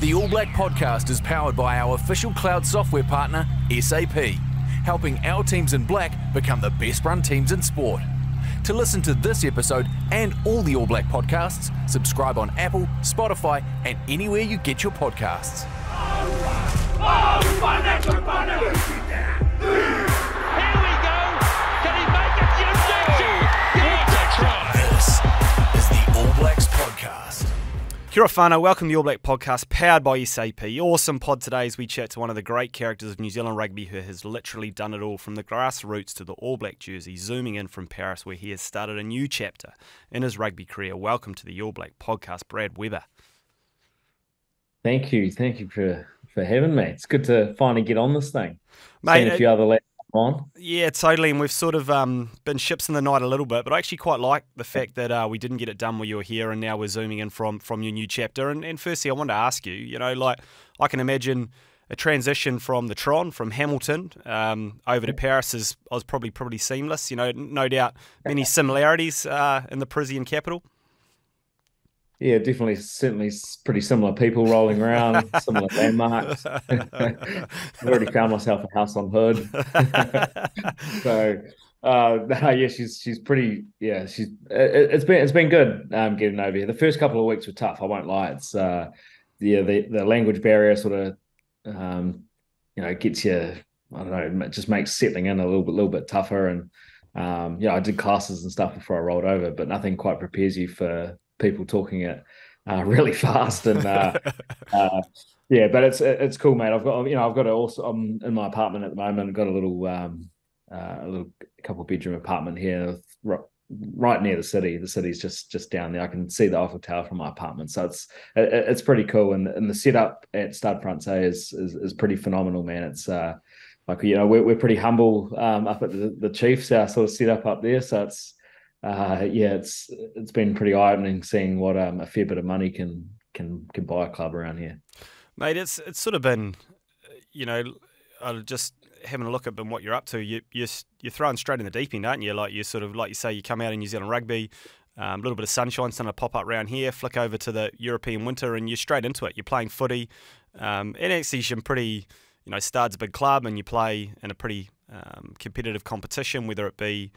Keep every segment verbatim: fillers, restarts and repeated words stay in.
The All Black podcast is powered by our official cloud software partner, S A P, helping our teams in black become the best run teams in sport. To listen to this episode and all the All Black podcasts, subscribe on Apple, Spotify, and anywhere you get your podcasts. Here we go. Can he make it? Yes, right. This is the All Blacks podcast. Kia ora whānau, welcome to the All Black podcast powered by S A P. Awesome pod today as we chat to one of the great characters of New Zealand rugby who has literally done it all from the grassroots to the All Black jersey, zooming in from Paris where he has started a new chapter in his rugby career. Welcome to the All Black podcast, Brad Weber. Thank you, thank you for, for having me. It's good to finally get on this thing. Mate, Seen a few other lads on. Yeah, totally, and we've sort of um, been ships in the night a little bit, but I actually quite like the fact that uh, we didn't get it done while you were here, and now we're zooming in from from your new chapter. And, and firstly, I wanted to ask you, you know, like I can imagine a transition from the Tron, from Hamilton, um, over to Paris is I was probably probably seamless. You know, no doubt many similarities uh, in the Parisian capital. Yeah, definitely, certainly pretty similar people rolling around, similar landmarks. I've already found myself a house on Hood. so, uh, yeah, she's she's pretty, yeah, she's it, it's been it's been good um, getting over here. The first couple of weeks were tough, I won't lie. It's uh, yeah, the the language barrier sort of um, you know gets you, I don't know, it just makes settling in a little bit little bit tougher. And um, yeah, I did classes and stuff before I rolled over, but nothing quite prepares you for people talking it uh, really fast and uh, uh, yeah, but it's it's cool, mate. I've got you know I've got a also I'm in my apartment at the moment. I've got a little um, uh, a little couple bedroom apartment here, right near the city. The city's just just down there. I can see the Eiffel Tower from my apartment, so it's it, it's pretty cool. And and the setup at Stade Francais is, is is pretty phenomenal, man. It's uh, like you know we're we're pretty humble um, up at the, the Chiefs, our sort of setup up there, so it's. Uh, yeah, it's it's been pretty eye-opening seeing what um, a fair bit of money can can can buy a club around here, mate. It's it's sort of been, you know, just having a look at what you're up to. You you're you're throwing straight in the deep end, aren't you? Like you sort of like you say, you come out in New Zealand rugby, a um, little bit of sunshine starting to pop up around here. Flick over to the European winter, and you're straight into it. You're playing footy, um, and actually, you're pretty. You know, Stade's a big club, and you play in a pretty um, competitive competition, whether it be.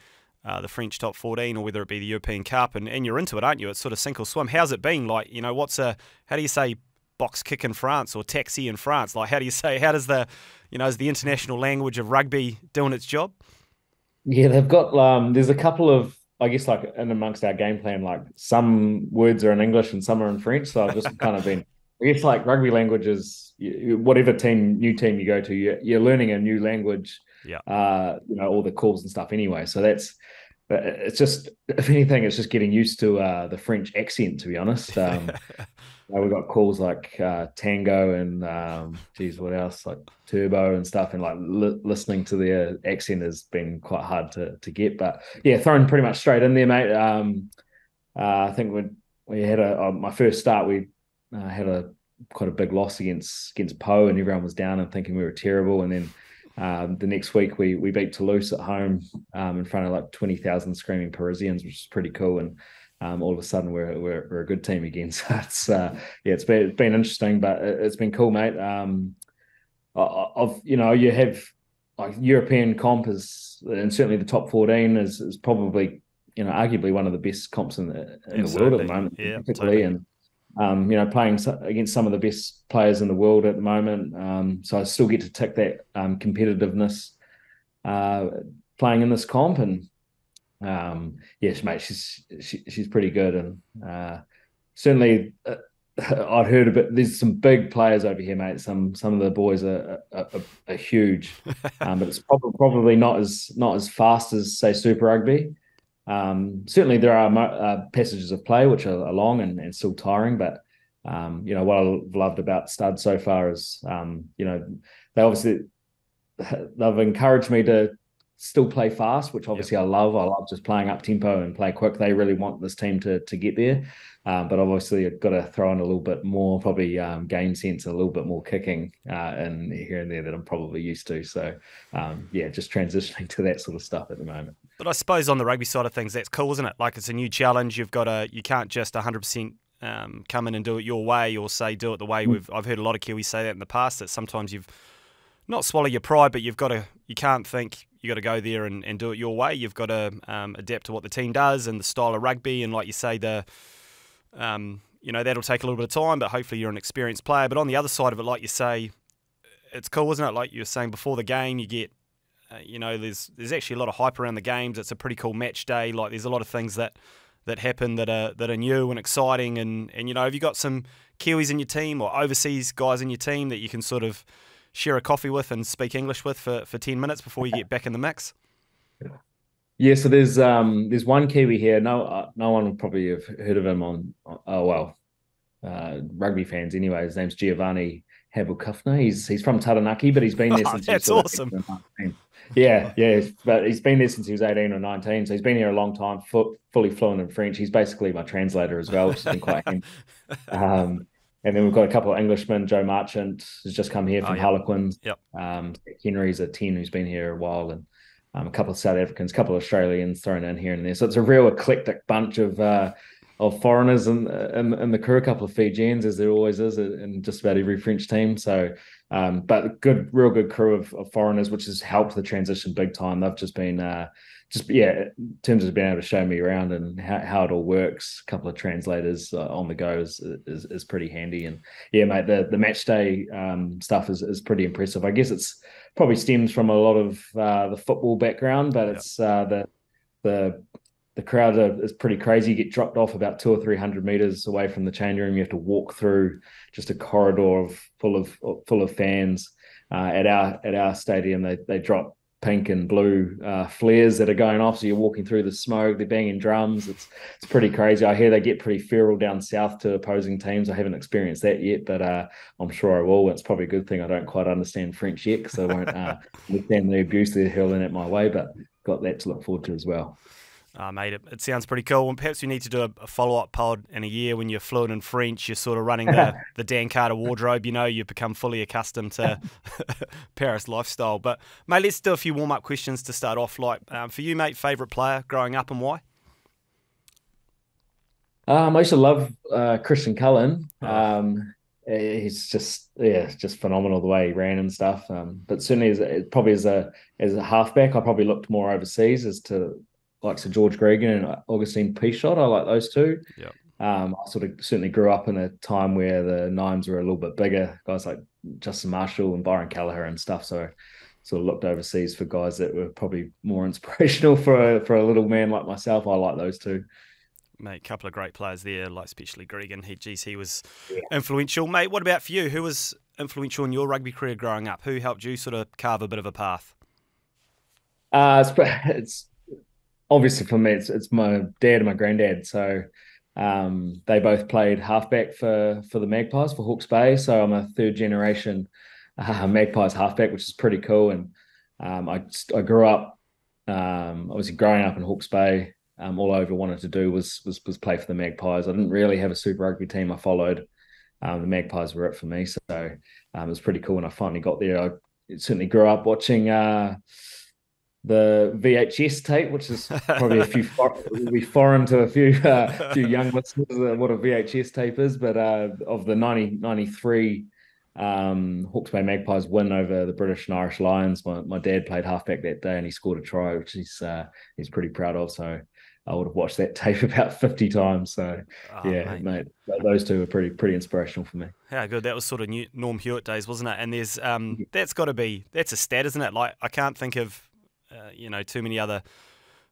Uh, the French top fourteen, or whether it be the European Cup, and, and you're into it, aren't you? It's sort of sink or swim. How's it been? Like, you know, what's a, how do you say box kick in France or taxi in France? Like, how do you say, how does the, you know, is the international language of rugby doing its job? Yeah, they've got, um, there's a couple of, I guess, like in amongst our game plan, like some words are in English and some are in French. So I've just kind of been, I guess like rugby languages, whatever team, new team you go to, you're, you're learning a new language. Yeah, uh, you know all the calls and stuff. Anyway, so that's it's just if anything, it's just getting used to uh, the French accent. To be honest, um, you know, we got calls like uh, tango and um, geez, what else like turbo and stuff. And like li listening to their accent has been quite hard to to get. But yeah, thrown pretty much straight in there, mate. Um, uh, I think when we had a uh, my first start, we uh, had a quite a big loss against against Po, and everyone was down and thinking we were terrible, and then. Um, the next week we we beat Toulouse at home um, in front of like twenty thousand screaming Parisians, which is pretty cool. And um, all of a sudden we're, we're we're a good team again. So it's uh, yeah, it's been it's been interesting, but it's been cool, mate. Um, I've you know you have like European comp is and certainly the top fourteen is is probably you know arguably one of the best comps in the, in the world at the moment, yeah, particularly and. Um, you know, playing against some of the best players in the world at the moment. Um, so I still get to tick that um, competitiveness uh, playing in this comp. And, um, yes, mate, she's she, she's pretty good. And uh, certainly uh, I've heard a bit, there's some big players over here, mate. Some some of the boys are, are, are, are huge, um, but it's probably, probably not as not as fast as, say, Super Rugby. Um, certainly there are uh, passages of play which are, are long and, and still tiring, but um, you know what I've loved about Stud so far is um, you know they obviously they've encouraged me to still play fast, which obviously yep. I love. I love just playing up tempo and play quick. They really want this team to to get there, um, but obviously I've got to throw in a little bit more, probably um, game sense, a little bit more kicking uh, and here and there that I'm probably used to. So um, yeah, just transitioning to that sort of stuff at the moment. But I suppose on the rugby side of things, that's cool, isn't it? Like it's a new challenge. You've got a you can't just one hundred percent um, come in and do it your way, or say do it the way we've. I've heard a lot of Kiwis say that in the past, that sometimes you've not swallow your pride, but you've got to. You can't think you got to go there and, and do it your way. You've got to um, adapt to what the team does and the style of rugby. And like you say, the um, you know, that'll take a little bit of time, but hopefully you're an experienced player. But on the other side of it, like you say, it's cool, isn't it? Like you were saying before the game, you get. Uh, you know, there's there's actually a lot of hype around the games. It's a pretty cool match day. Like there's a lot of things that that happen that are that are new and exciting. And and you know, have you got some Kiwis in your team or overseas guys in your team that you can sort of share a coffee with and speak English with for for ten minutes before you get back in the mix? Yeah, so there's um there's one Kiwi here. No, uh, no one will probably have heard of him on. Oh well, uh, rugby fans anyway. His name's Giovanni Havilkufner. He's he's from Taranaki, but he's been there oh, since that's he was awesome. eighteen. Yeah, yeah, but he's been there since he was eighteen or nineteen, so he's been here a long time, fu fully fluent in French. He's basically my translator as well, which has been quite handy. Um, and then we've got a couple of Englishmen. Joe Marchant has just come here from oh, yeah. Harlequins. Yep. Um, Henry's a ten who's been here a while, and um, a couple of South Africans, a couple of Australians thrown in here and there. So it's a real eclectic bunch of uh, of foreigners in, in, in the crew, a couple of Fijians, as there always is in just about every French team. So... Um, but good, real good crew of, of foreigners, which has helped the transition big time. They've just been, uh, just yeah, in terms of being able to show me around and how, how it all works. A couple of translators uh, on the go is, is is pretty handy. And yeah, mate, the the match day um, stuff is is pretty impressive. I guess it's probably stems from a lot of uh, the football background, but it's uh, the the the crowd are, is pretty crazy. You get dropped off about two or three hundred meters away from the change room. You have to walk through just a corridor of full of full of fans. Uh, at our at our stadium, they they drop pink and blue uh, flares that are going off. So you're walking through the smoke. They're banging drums. It's it's pretty crazy. I hear they get pretty feral down south to opposing teams. I haven't experienced that yet, but uh, I'm sure I will. It's probably a good thing I don't quite understand French yet, because I won't uh, understand the abuse they're hurling at my way. But got that to look forward to as well. Oh, mate, it, it sounds pretty cool. And perhaps you need to do a, a follow-up pod in a year when you're fluent in French, you're sort of running the, the Dan Carter wardrobe, you know, you've become fully accustomed to Paris lifestyle. But, mate, let's do a few warm-up questions to start off. Like, um, for you, mate, favourite player growing up and why? Um, I used to love uh, Christian Cullen. Um, he's just, yeah, just phenomenal the way he ran and stuff. Um, but certainly, as a, probably as a, as a halfback, I probably looked more overseas as to... like Sir George Gregan and Augustine Pichot. I like those two. Yeah. Um, I sort of certainly grew up in a time where the nines were a little bit bigger, guys like Justin Marshall and Byron Kelleher and stuff. So sort of looked overseas for guys that were probably more inspirational for a, for a little man like myself. I like those two. Mate, a couple of great players there, like especially Gregan. He, geez, he was yeah. influential. Mate, what about for you? Who was influential in your rugby career growing up? Who helped you sort of carve a bit of a path? Uh, it's... it's Obviously, for me, it's it's my dad and my granddad. So um, they both played halfback for for the Magpies for Hawke's Bay. So I'm a third generation uh, Magpies halfback, which is pretty cool. And um, I I grew up um, obviously growing up in Hawke's Bay. Um, all I ever wanted to do was was was play for the Magpies. I didn't really have a Super Rugby team I followed. Um, the Magpies were it for me, so um, it was pretty cool. When I finally got there, I certainly grew up watching. Uh, the V H S tape, which is probably a few we foreign to a few uh, few young listeners uh, what a V H S tape is, but uh, of the nineteen ninety-three um, Hawke's Bay Magpies win over the British and Irish Lions, my, my dad played halfback that day and he scored a try, which he's uh, he's pretty proud of. So I would have watched that tape about fifty times. So oh, yeah, mate. mate, those two were pretty pretty inspirational for me. Yeah, good. That was sort of new Norm Hewitt days, wasn't it? And there's um, yeah. that's got to be that's a stat, isn't it? Like I can't think of. Uh, you know, too many other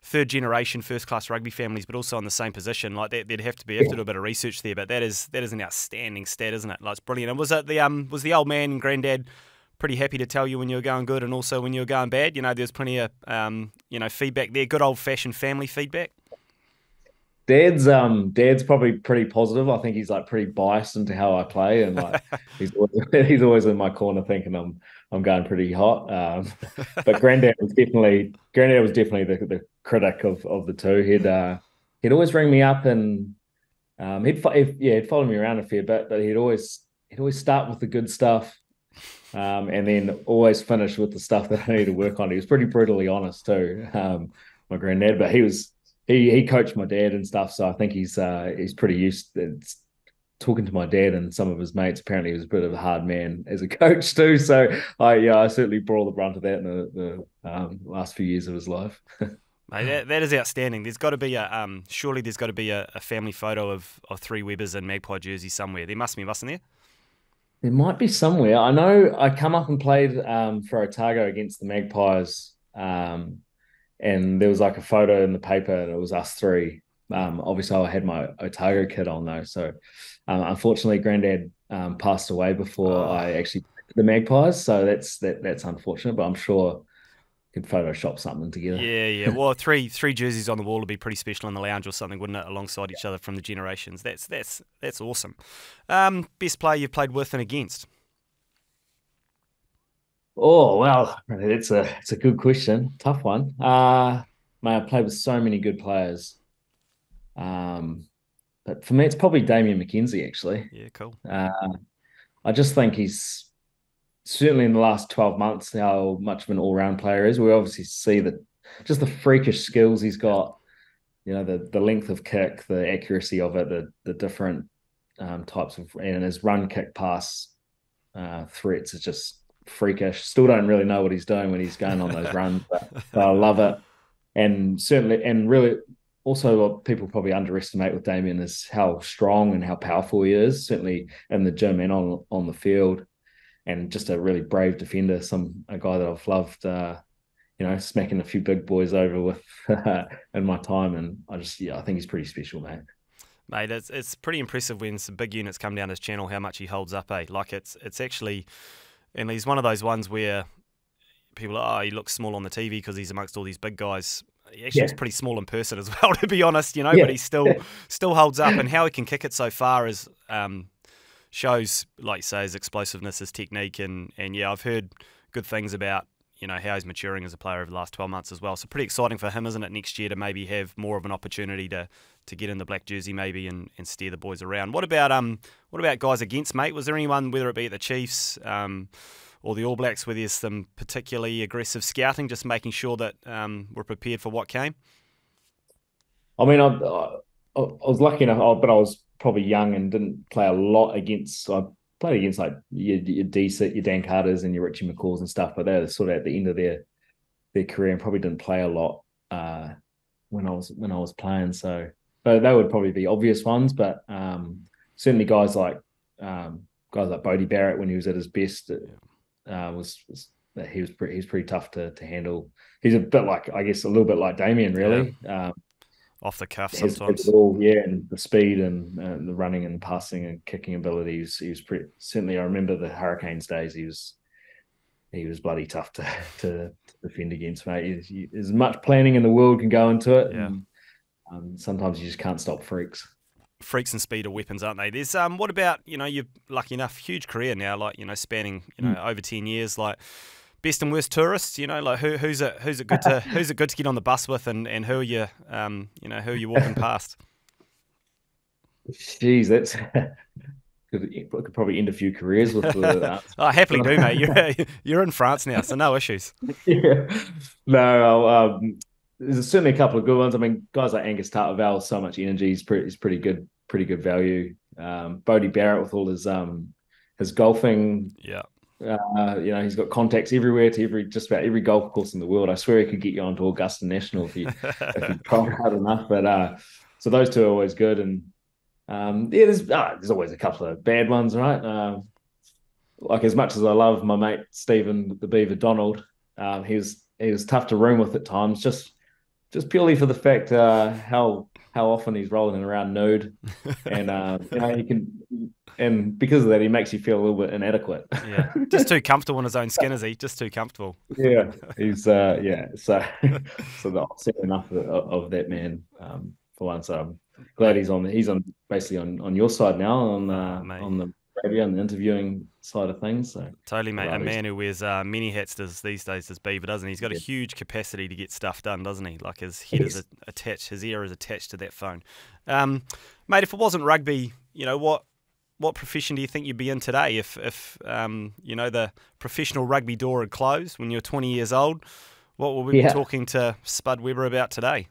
third-generation first-class rugby families, but also in the same position. Like that, there'd have to be have to do a bit of research there. But that is that is an outstanding stat, isn't it? Like it's brilliant. And was it the um was the old man and granddad pretty happy to tell you when you were going good and also when you were going bad? You know, there's plenty of um you know feedback there. Good old-fashioned family feedback. Dad's um dad's probably pretty positive. I think he's like pretty biased into how I play, and like he's always, he's always in my corner thinking I'm I'm going pretty hot. Um, but granddad was definitely granddad was definitely the, the critic of of the two. He'd uh, he'd always ring me up and um he'd yeah he'd follow me around a fair bit, but he'd always he'd always start with the good stuff, um and then always finish with the stuff that I needed to work on. He was pretty brutally honest too, um, my granddad, but he was. He he coached my dad and stuff, so I think he's uh, he's pretty used. It's talking to my dad and some of his mates, apparently he was a bit of a hard man as a coach too. So I yeah, I certainly bore the brunt of that in the, the um, last few years of his life. Mate, that, that is outstanding. There's got to be a um, surely there's got to be a, a family photo of, of three Webbers in Magpie jersey somewhere. There must be, mustn't there? There might be somewhere. I know I come up and played um, for Otago against the Magpies, um, and there was like a photo in the paper, and it was us three. Um, obviously, I had my Otago kit on though, so um, unfortunately, Granddad um, passed away before oh. I actually played the Magpies. So that's that that's unfortunate, but I'm sure could Photoshop something together. Yeah, yeah. Well, three three jerseys on the wall would be pretty special in the lounge or something, wouldn't it? Alongside yeah. each other from the generations. That's that's that's awesome. Um, best player you've played with and against? Oh well, that's a it's a good question, tough one. Uh, man, I played with so many good players. Um, but for me, it's probably Damian McKenzie actually. Yeah, cool. Uh, I just think he's. Certainly in the last twelve months, how much of an all-round player is. We obviously see that just the freakish skills he's got, you know, the the length of kick, the accuracy of it, the the different um, types of, and his run, kick, pass uh, threats is just freakish. Still don't really know what he's doing when he's going on those runs, but, but I love it. And certainly, and really also what people probably underestimate with Damian is how strong and how powerful he is, certainly in the gym and on on the field. And just a really brave defender, some a guy that I've loved, uh, you know, smacking a few big boys over with in my time. And I just, yeah, I think he's pretty special, mate. Mate, it's it's pretty impressive when some big units come down his channel, how much he holds up, eh? Like it's it's actually, and he's one of those ones where people are, oh, he looks small on the T V because he's amongst all these big guys. He actually yeah. is pretty small in person as well, to be honest, you know, yeah. but he still still holds up. And how he can kick it so far is... Um, shows, like say, his explosiveness, his technique, and, and yeah, I've heard good things about, you know, how he's maturing as a player over the last twelve months as well. So pretty exciting for him, isn't it, next year to maybe have more of an opportunity to, to get in the black jersey maybe and, and steer the boys around. What about um what about guys against, mate? Was there anyone, whether it be at the Chiefs um, or the All Blacks, where there's some particularly aggressive scouting, just making sure that um, we're prepared for what came? I mean, I, I, I was lucky enough, but I was probably young and didn't play a lot against. I played against like your, your D C, your Dan Carters and your Richie McCaws and stuff, but they were sort of at the end of their their career and probably didn't play a lot uh, when I was when I was playing. So, but they would probably be obvious ones. But um, certainly guys like um, guys like Bodie Barrett when he was at his best uh, was, was he was pretty, he was pretty tough to to handle. He's a bit like I guess a little bit like Damian really. Yeah. Um, Off the cuff sometimes. All, yeah, and the speed and uh, the running and passing and kicking ability. He was, he was pretty, certainly, I remember the Hurricanes days, he was he was bloody tough to, to, to defend against, mate. He, he, as much planning in the world can go into it. Yeah. And, um, sometimes you just can't stop freaks. Freaks and speed are weapons, aren't they? There's um. What about, you know, you're lucky enough, huge career now, like, you know, spanning, you know, mm. over ten years, like... Best and worst tourists, you know, like who, who's it? Who's it good to? Who's it good to get on the bus with, and and who are you? Um, you know, who are you walking past? Jeez, that's could, could probably end a few careers with. The I happily do, mate. You're you're in France now, so no issues. Yeah, no. Um, there's certainly a couple of good ones. I mean, guys like Angus Tartavell, so much energy. He's pretty, he's pretty good, pretty good value. Um, Bodie Barrett with all his um his golfing. Yeah. Uh, you know, he's got contacts everywhere to every just about every golf course in the world. I swear he could get you onto Augusta National if you if you try hard enough. But uh, so those two are always good, and um, yeah, there's uh, there's always a couple of bad ones, right? Uh, like as much as I love my mate Stephen the Beaver Donald, um, he was he was tough to room with at times, just just purely for the fact uh, how how often he's rolling around nude, and uh, you know he can. And because of that, he makes you feel a little bit inadequate. Yeah, just too comfortable in his own skin, is he? Just too comfortable. Yeah, he's uh, yeah. So, so that's enough of, of that man um, for once. So I'm glad he's on. He's on basically on, on your side now on uh, oh, on the radio and the interviewing side of things. So totally, mate. A man who wears uh, many hats does these days. Does Beaver, doesn't he? He's got yeah. a huge capacity to get stuff done, doesn't he? Like his head yes. is attached, his ear is attached to that phone. Um, mate, if it wasn't rugby, you know what? What profession do you think you'd be in today if, if um, you know, the professional rugby door had closed when you were twenty years old? What would we yeah. be talking to Spud Weber about today?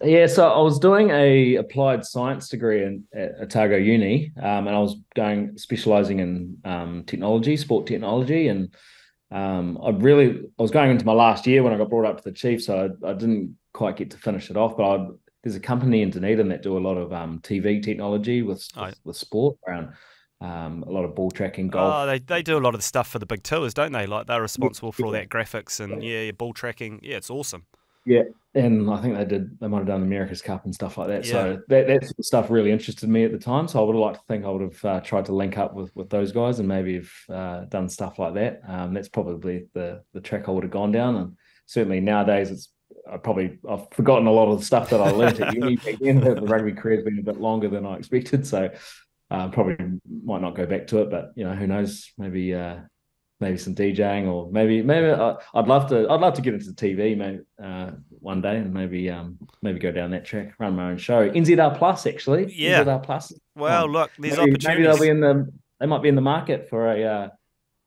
Yeah, so I was doing a applied science degree in, at Otago Uni, um, and I was going specialising in um, technology, sport technology, and um, I really I was going into my last year when I got brought up to the Chiefs, so I, I didn't quite get to finish it off. But I'd, there's a company in Dunedin that do a lot of um, T V technology with with, with sport around. Um, a lot of ball tracking, golf. Oh, they they do a lot of the stuff for the big tours, don't they? Like they're responsible for all that graphics and yeah, yeah ball tracking. Yeah, it's awesome. Yeah, and I think they did. They might have done the America's Cup and stuff like that. Yeah. So that that sort of stuff really interested me at the time. So I would have liked to think I would have uh, tried to link up with with those guys and maybe have uh, done stuff like that. Um, that's probably the the track I would have gone down. And certainly nowadays, it's I probably I've forgotten a lot of the stuff that I learned at uni. Again, the rugby career's been a bit longer than I expected, so. Uh, probably might not go back to it, but you know, who knows? Maybe, uh, maybe some DJing, or maybe, maybe I, I'd love to. I'd love to get into T V, maybe uh, one day, and maybe, um, maybe go down that track, run my own show. N Z R Plus, actually. Yeah. N Z R Plus. Well, um, look, there's maybe, opportunities. Maybe they'll be in the. They might be in the market for a uh,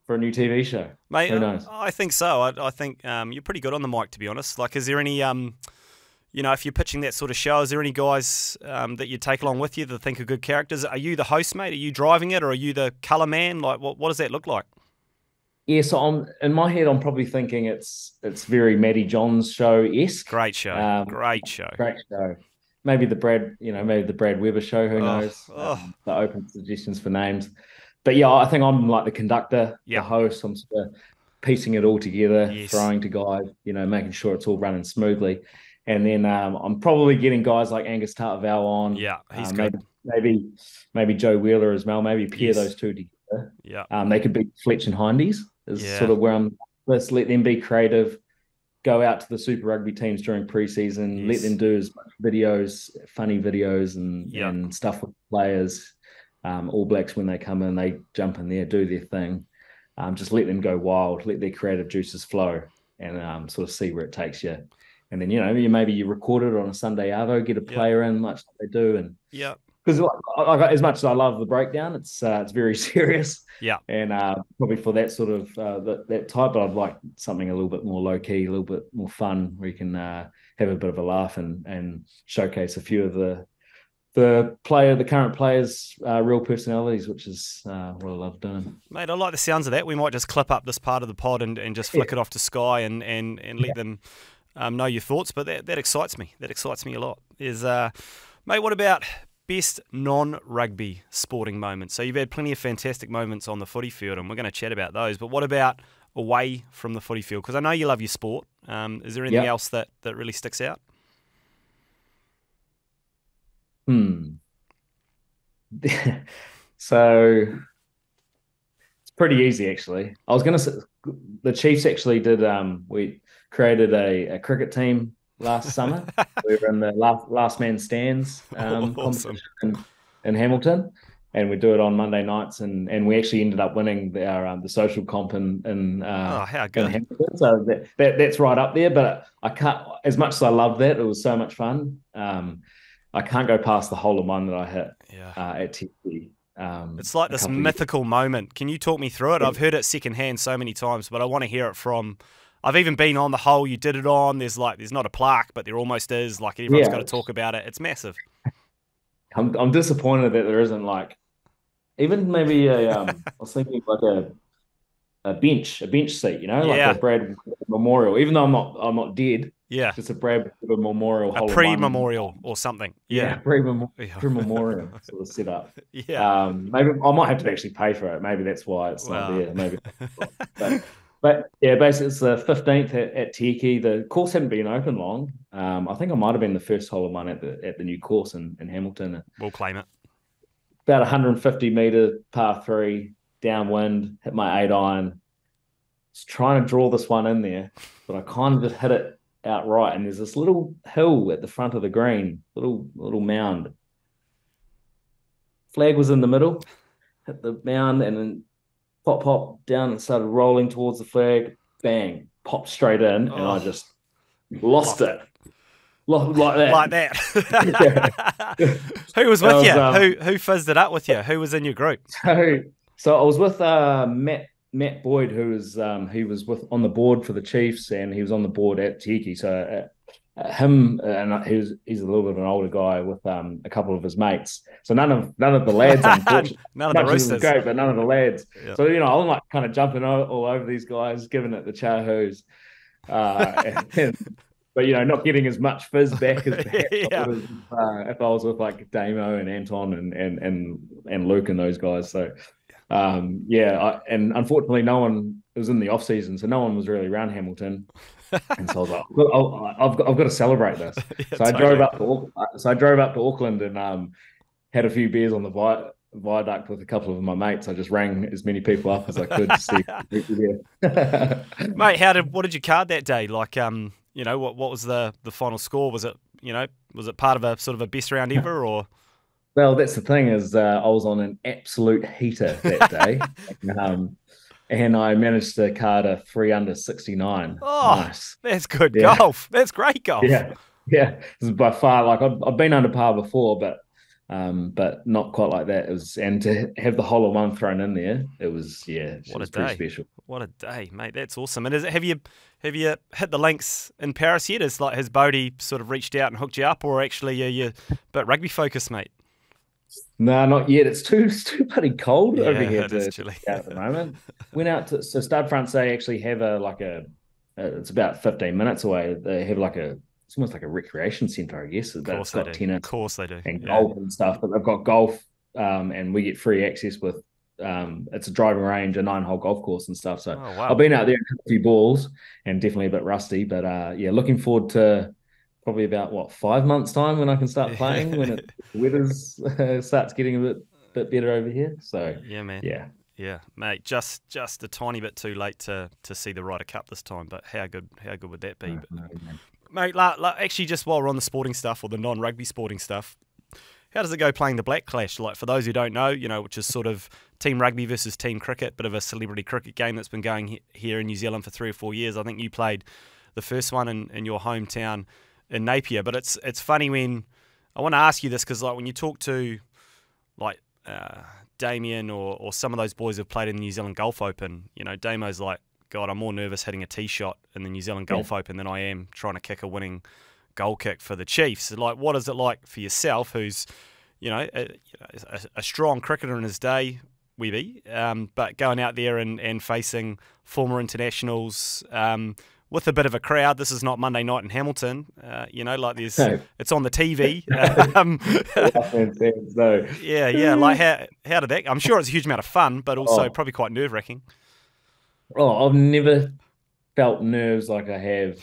for a new T V show. Mate, who knows? I, I think so. I, I think um, you're pretty good on the mic, to be honest. Like, is there any um. You know, if you're pitching that sort of show, is there any guys um, that you take along with you that think are good characters? Are you the host, mate? Are you driving it, or are you the colour man? Like, what what does that look like? Yeah, so I'm, in my head, I'm probably thinking it's it's very Matty John's show-esque. Great show, um, great show, great show. Maybe the Brad, you know, maybe the Brad Weber show. Who oh, knows? Oh. Um, the open suggestions for names, but yeah, I think I'm like the conductor, yep. the host. I'm sort of piecing it all together, yes. throwing to guys, you know, making sure it's all running smoothly. And then um, I'm probably getting guys like Angus Tartavell on. Yeah, he's um, good. Maybe, maybe maybe Joe Wheeler as well. Maybe pair yes. those two together. Yeah, um, they could be Fletch and Hindies. Is yeah. sort of where I'm. Let's let them be creative. Go out to the Super Rugby teams during preseason. Yes. Let them do as much videos, funny videos, and yep. and stuff with players. Um, All Blacks when they come in, they jump in there, do their thing. Um, just let them go wild. Let their creative juices flow, and um, sort of see where it takes you. And then, you know, you maybe you record it on a Sunday arvo, get a player yep. in, much like they do. And yeah, because as much as I love the breakdown, it's uh, it's very serious. Yeah. And uh, probably for that sort of uh, that, that type, I'd like something a little bit more low key, a little bit more fun where you can uh, have a bit of a laugh and and showcase a few of the the player, the current players' uh, real personalities, which is uh, what I love doing. Mate, I like the sounds of that. We might just clip up this part of the pod and, and just flick yeah. it off to Sky and, and, and let yeah. them... Um, know your thoughts, but that, that excites me. That excites me a lot. Is uh, mate, what about best non-rugby sporting moments? So you've had plenty of fantastic moments on the footy field, and we're going to chat about those. But what about away from the footy field? Because I know you love your sport. Um, is there anything yep. else that that really sticks out? Hmm. So it's pretty easy, actually. I was going to say the Chiefs actually did. Um, we. created a, a cricket team last summer. We were in the last, last man stands um, oh, awesome. competition in, in Hamilton, and we do it on Monday nights, and, and we actually ended up winning the, our um, the social comp in, in, uh, oh, how good. in Hamilton. So that, that, that's right up there, but I can't, as much as I love that, it was so much fun. Um, I can't go past the hole in one that I hit yeah. uh, at T P. Um, it's like this mythical moment. Can you talk me through it? Yeah. I've heard it secondhand so many times, but I want to hear it from... I've even been on the hole you did it on. There's like, there's not a plaque, but there almost is. Like everyone's yeah. got to talk about it. It's massive. I'm I'm disappointed that there isn't like, even maybe a um, I was thinking like a a bench, a bench seat, you know, like yeah. a Brad memorial. Even though I'm not I'm not dead. Yeah, just a Brad memorial, a pre-memorial or something. Yeah, yeah pre-memorial, pre-memorial sort of setup. Yeah, um, maybe I might have to actually pay for it. Maybe that's why it's well. not there. Maybe. But, But yeah, basically it's the fifteenth at, at Teki. The course hadn't been open long. Um, I think I might have been the first hole of mine at the at the new course in, in Hamilton. We'll claim it. About one hundred fifty metre par three, downwind, hit my eight iron. Just trying to draw this one in there, but I kind of just hit it outright. And there's this little hill at the front of the green, little little mound. Flag was in the middle, hit the mound, and then pop, pop, down and started rolling towards the flag, bang, popped straight in, oh. and I just lost it. Lost, like that. Like that. yeah. Who was with was, you? Um, who who fizzed it up with you? Who was in your group? So, so I was with uh, Matt Matt Boyd, who was um, he was with on the board for the Chiefs, and he was on the board at Tiki. So uh, uh, him, and he was, he's a little bit of an older guy with um, a couple of his mates. So none of none of the lads, unfortunately, none of the roosters, great, but none of the lads. Yeah. So you know, I'm like kind of jumping all, all over these guys, giving it the chahus, uh, and, and, but you know, not getting as much fizz back as yeah. was, uh, if I was with like Damo and Anton and and and and Luke and those guys. So. Um, yeah, I, and unfortunately, no one it was in the off season, so no one was really around Hamilton. And so I was like, well, I've got, I've got to celebrate this. yeah, so I totally. drove up to so I drove up to Auckland and um, had a few beers on the vi- viaduct with a couple of my mates. I just rang as many people up as I could to see. Mate, how did what did you card that day? Like, um, you know, what what was the the final score? Was it you know was it part of a sort of a best round ever or? Well, that's the thing is uh, I was on an absolute heater that day, um, and I managed to card a three under sixty-nine. Oh, nice. That's good yeah. golf. That's great golf. Yeah, yeah. It was by far like I've, I've been under par before, but um, but not quite like that. It was, and to have the hole of one thrown in there, it was yeah. It what was a day! Pretty special. What a day, mate. That's awesome. And is it, have you have you hit the links in Paris yet? Is like has Bodie sort of reached out and hooked you up, or actually are you a bit rugby focused, mate? No, nah, not yet. It's too it's too bloody cold yeah, over here to, chilly. at the moment. Went out to so Stade Francais actually have a like a, a it's about fifteen minutes away. They have like a it's almost like a recreation centre, I guess. Of course it's got they do. tennis, of course they do, and yeah. golf and stuff. But they've got golf, um, and we get free access with um, it's a driving range, a nine hole golf course and stuff. So oh, wow. I've been out there and hit a few balls, and definitely a bit rusty, but uh, yeah, looking forward to. Probably about what five months time when I can start playing when it weather's uh, starts getting a bit bit better over here. So yeah, man, yeah, yeah, mate. Just just a tiny bit too late to to see the Ryder Cup this time, but how good how good would that be? No, but, no, mate, la, la, actually, just while we're on the sporting stuff or the non-rugby sporting stuff, how does it go playing the Black Clash? Like for those who don't know, you know, which is sort of team rugby versus team cricket, bit of a celebrity cricket game that's been going he here in New Zealand for three or four years. I think you played the first one in, in your hometown. In Napier, but it's it's funny when I want to ask you this because like when you talk to like uh, Damian or or some of those boys who've played in the New Zealand Golf Open, you know, Damo's like, God, I'm more nervous hitting a tee shot in the New Zealand Golf yeah. Open than I am trying to kick a winning goal kick for the Chiefs. Like, what is it like for yourself, who's you know a, a, a strong cricketer in his day, Webby, um, but going out there and and facing former internationals. Um, With a bit of a crowd, this is not Monday night in Hamilton. Uh, you know, like there's, no. it's on the T V. um, no. Yeah, yeah. Like how how did that? I'm sure it's a huge amount of fun, but also oh. probably quite nerve wracking. Oh, I've never felt nerves like I have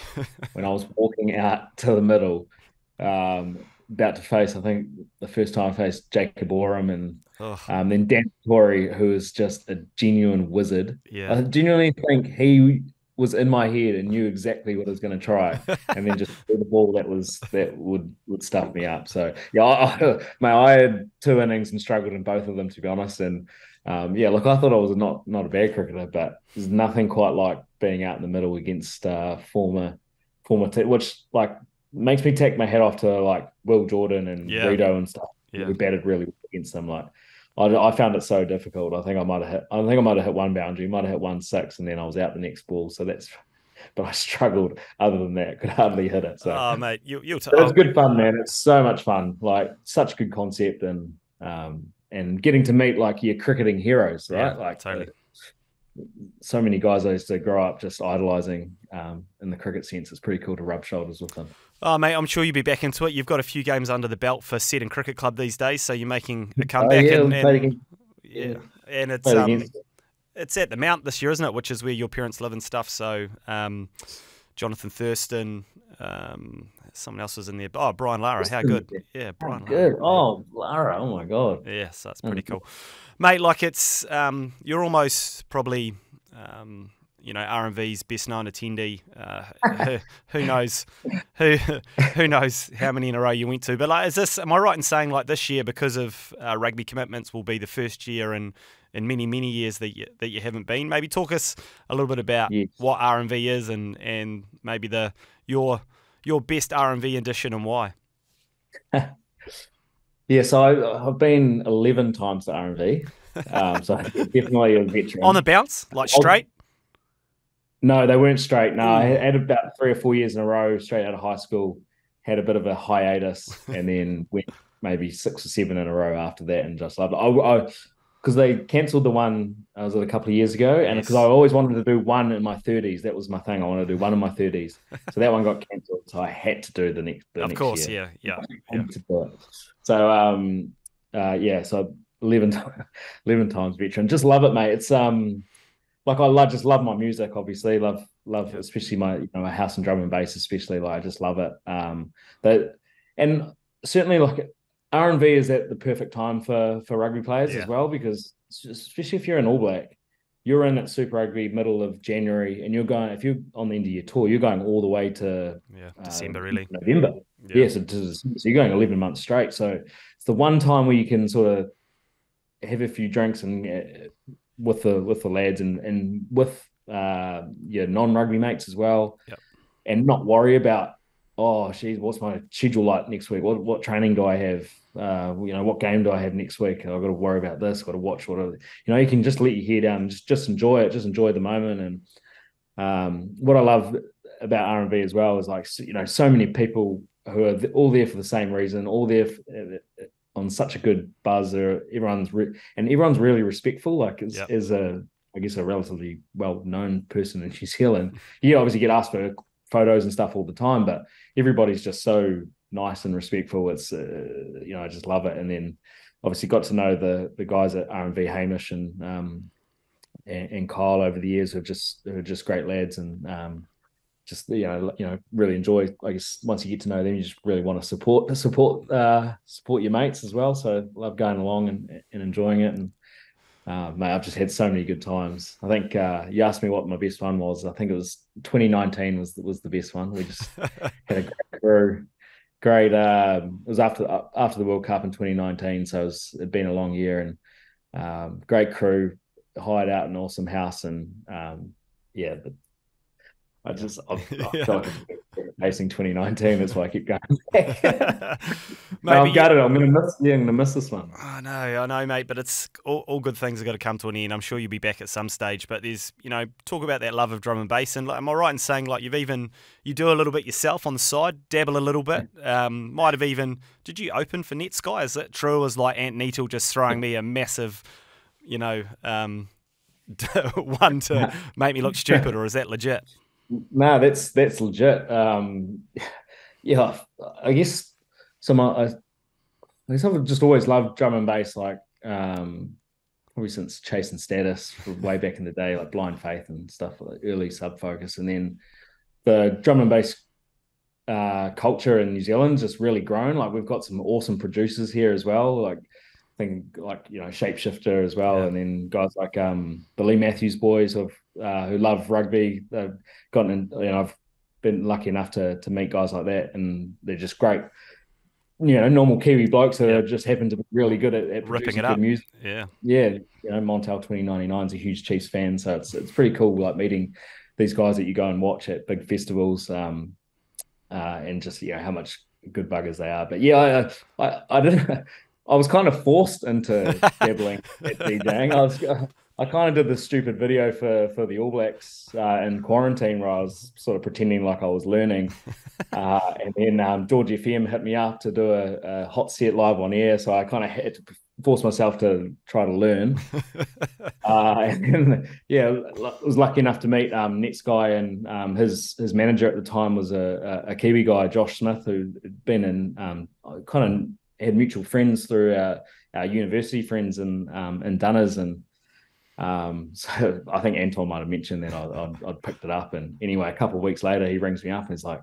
when I was walking out to the middle, um, about to face. I think the first time I faced Jacob Oram and oh. um, then Dan Torrey, who is just a genuine wizard. Yeah, I genuinely think he. was in my head and knew exactly what I was going to try, and then just threw the ball that was that would would stuff me up. So yeah, I, my I had two innings and struggled in both of them, to be honest. And um, yeah, look, I thought I was not not a bad cricketer, but there's nothing quite like being out in the middle against uh, former former team, which like makes me take my hat off to like Will Jordan and yeah. Rito and stuff. Yeah. We batted really well against them, like. I found it so difficult. I think I might have hit. I think I might have hit one boundary. Might have hit one six, and then I was out the next ball. So that's. But I struggled. Other than that, could hardly hit it. So, oh mate, you you. So it's good fun, man. It's so much fun. Like such good concept, and um, and getting to meet like your cricketing heroes, right? Yeah, like totally. So many guys I used to grow up just idolising. Um, in the cricket sense, it's pretty cool to rub shoulders with them. Oh, mate, I'm sure you'll be back into it. You've got a few games under the belt for Seddon Cricket Club these days, so you're making a comeback. Oh, yeah, and, and, yeah, and it's um, it's at the Mount this year, isn't it? Which is where your parents live and stuff. So um, Jonathan Thurston, um, someone else was in there. Oh, Brian Lara, how good? Yeah, Brian. How good. Lara. Oh, Lara. Oh my God. Yeah, so it's pretty cool, mate. Like it's um, you're almost probably. Um, You know, R M V's best known attendee. Uh, who, who knows? Who who knows how many in a row you went to? But like, is this? Am I right in saying like this year because of uh, rugby commitments will be the first year in in many many years that you, that you haven't been? Maybe talk us a little bit about yes. what R M V is and and maybe the your your best R M V edition and why. yeah, so I, I've been eleven times to R M V, um, so definitely a veteran. On the bounce, like straight. No, they weren't straight. No, I had about three or four years in a row straight out of high school. had a bit of a hiatus, and then went maybe six or seven in a row after that, and just loved it. I, I because they cancelled the one I was at a couple of years ago, and because yes. I always wanted to do one in my thirties. That was my thing. I wanted to do one in my thirties. So that one got cancelled. So I had to do the next. The of next course, year. yeah, yeah. yeah. So um, uh, yeah. So eleven, eleven times veteran. Just love it, mate. It's um, like I love just love my music. Obviously, love love yeah. especially my you know my house and drum and bass. Especially like I just love it. Um, that and certainly like. R and B is at the perfect time for, for rugby players yeah. as well, because especially if you're an All Black, you're in at Super Rugby middle of January, and you're going, if you're on the end of your tour, you're going all the way to yeah, December, um, really. November. Yeah, yeah so, to, so you're going eleven months straight. So it's the one time where you can sort of have a few drinks and uh, with the with the lads and, and with uh, your non-rugby mates as well yep. and not worry about, oh, geez, what's my schedule like next week? What what training do I have? Uh, you know, what game do I have next week? I've got to worry about this. I've got to watch what. I, you know, you can just let your hair down, just just enjoy it, just enjoy the moment. And um, what I love about R and B as well is like you know, so many people who are all there for the same reason, all there for, on such a good buzz. Everyone's re- and everyone's really respectful. Like as yep. as a I guess a relatively well known person in New Zealand, you obviously get asked for photos and stuff all the time, but everybody's just so nice and respectful. It's uh, you know I just love it. And then obviously got to know the the guys at R and V, Hamish and um and, and Kyle over the years, who are just who are just great lads, and um just you know you know really enjoy. I guess once you get to know them, you just really want to support support uh support your mates as well. So love going along and, and enjoying it. And Uh, mate, I've just had so many good times. I think uh, you asked me what my best one was. I think it was twenty nineteen was was the best one. We just had a great crew. Great. Uh, it was after uh, after the World Cup in twenty nineteen, so it was, it'd been a long year, and um, great crew, hired out an awesome house, and um, yeah, but I just I feel like I'm facing twenty nineteen. That's why I keep going back. no, I've got it. I'm going to miss. Yeah, I'm going to miss this one. I know, I know, mate. But it's all, all good things have got to come to an end. I'm sure you'll be back at some stage. But there's, you know, talk about that love of drum and bass. And like, am I right in saying like you've even you do a little bit yourself on the side, dabble a little bit. Um, might have even did you open for Netsky? Is that true? Is like Aunt Neetle just throwing me a massive, you know, um, one to make me look stupid, or is that legit? No, that's that's legit. Um, yeah, I guess some. I, I guess I've just always loved drum and bass, like um, probably since Chasing Status, way back in the day, like Blind Faith and stuff, like early Sub Focus, and then the drum and bass uh, culture in New Zealand's just really grown. Like we've got some awesome producers here as well. Like I think like you know Shapeshifter as well, yeah. and then guys like um, the Lee Matthews Boys who've Uh, who love rugby. They've gotten, you know, I've been lucky enough to to meet guys like that, and they're just great. You know, normal Kiwi blokes that yeah. just happen to be really good at, at ripping it up. Music. Yeah, yeah. You know, Montel twenty ninety-nine is a huge Chiefs fan, so it's it's pretty cool. Like meeting these guys that you go and watch at big festivals, um, uh, and just you know how much good buggers they are. But yeah, I I, I didn't. I was kind of forced into dabbling at DJing. I was. Uh, I kind of did this stupid video for, for the All Blacks uh, in quarantine where I was sort of pretending like I was learning. Uh, and then um, George F M hit me up to do a, a hot set live on air. So I kind of had to force myself to try to learn. uh, and then, yeah, I was lucky enough to meet um, Netsky, and um, his his manager at the time was a, a Kiwi guy, Josh Smith, who had been in um, kind of had mutual friends through our, our university friends in, um, in Dunners and Um, so I think Anton might have mentioned that I'd, I'd picked it up, and anyway, a couple of weeks later, he rings me up and he's like,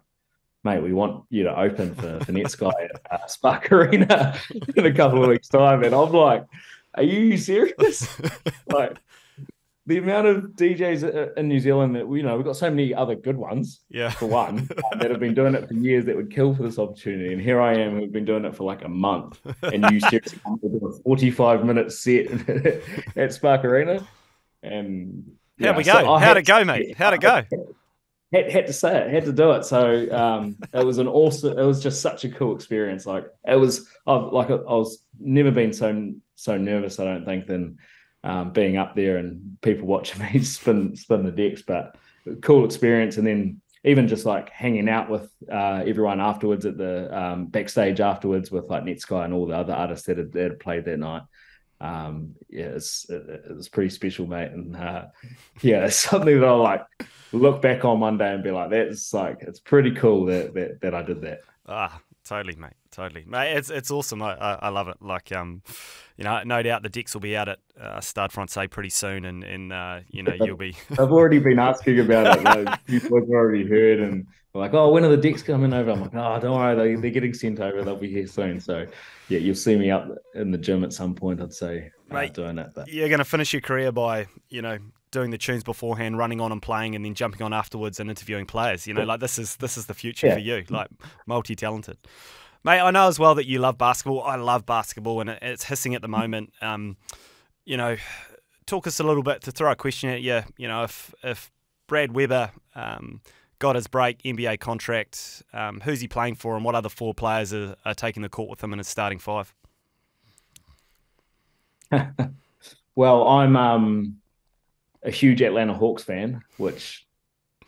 "Mate, we want you to open for, for Netsky at uh, Spark Arena in a couple of weeks' time." And I'm like, "Are you serious?" Like the amount of D Js in New Zealand that we you know we've got so many other good ones. Yeah, for one that have been doing it for years that would kill for this opportunity, and here I am who've been doing it for like a month, and you seriously come to do a forty-five minute set at Spark Arena. And yeah, how'd we go? So how'd it go, mate? How'd it go? Had, had to say it, had to do it. So um, it was an awesome. It was just such a cool experience. Like it was. I've like I was never been so so nervous. I don't think than. Um, being up there and people watching me spin spin the decks, but cool experience. And then even just like hanging out with uh, everyone afterwards at the um, backstage afterwards with like Netsky and all the other artists that had, that had played that night. Um, yeah, it's, it was pretty special, mate. And uh, yeah, it's something that I'll like look back on one day and be like, that's like, it's pretty cool that that, that I did that. Ah, totally, mate. Totally, mate. It's it's awesome. I, I love it. Like, um, you know, no doubt the decks will be out at uh, Stade Francais pretty soon, and and uh, you know you'll be. I've already been asking about it. Like, people have already heard, and we're like, oh, when are the decks coming over? I'm like, oh, don't worry, they they're getting sent over. They'll be here soon. So, yeah, you'll see me up in the gym at some point, I'd say, mate, uh, doing that. But you're gonna finish your career by, you know, doing the tunes beforehand, running on and playing, and then jumping on afterwards and interviewing players. You know, like this is this is the future yeah. for you. Like, multi-talented. Mate, I know as well that you love basketball. I love basketball, and it's hissing at the moment. Um, you know, talk us a little bit, to throw a question at you. You know, if if Brad Weber um, got his break, N B A contract, um, who's he playing for, and what other four players are, are taking the court with him in his starting five? Well, I'm um, a huge Atlanta Hawks fan, which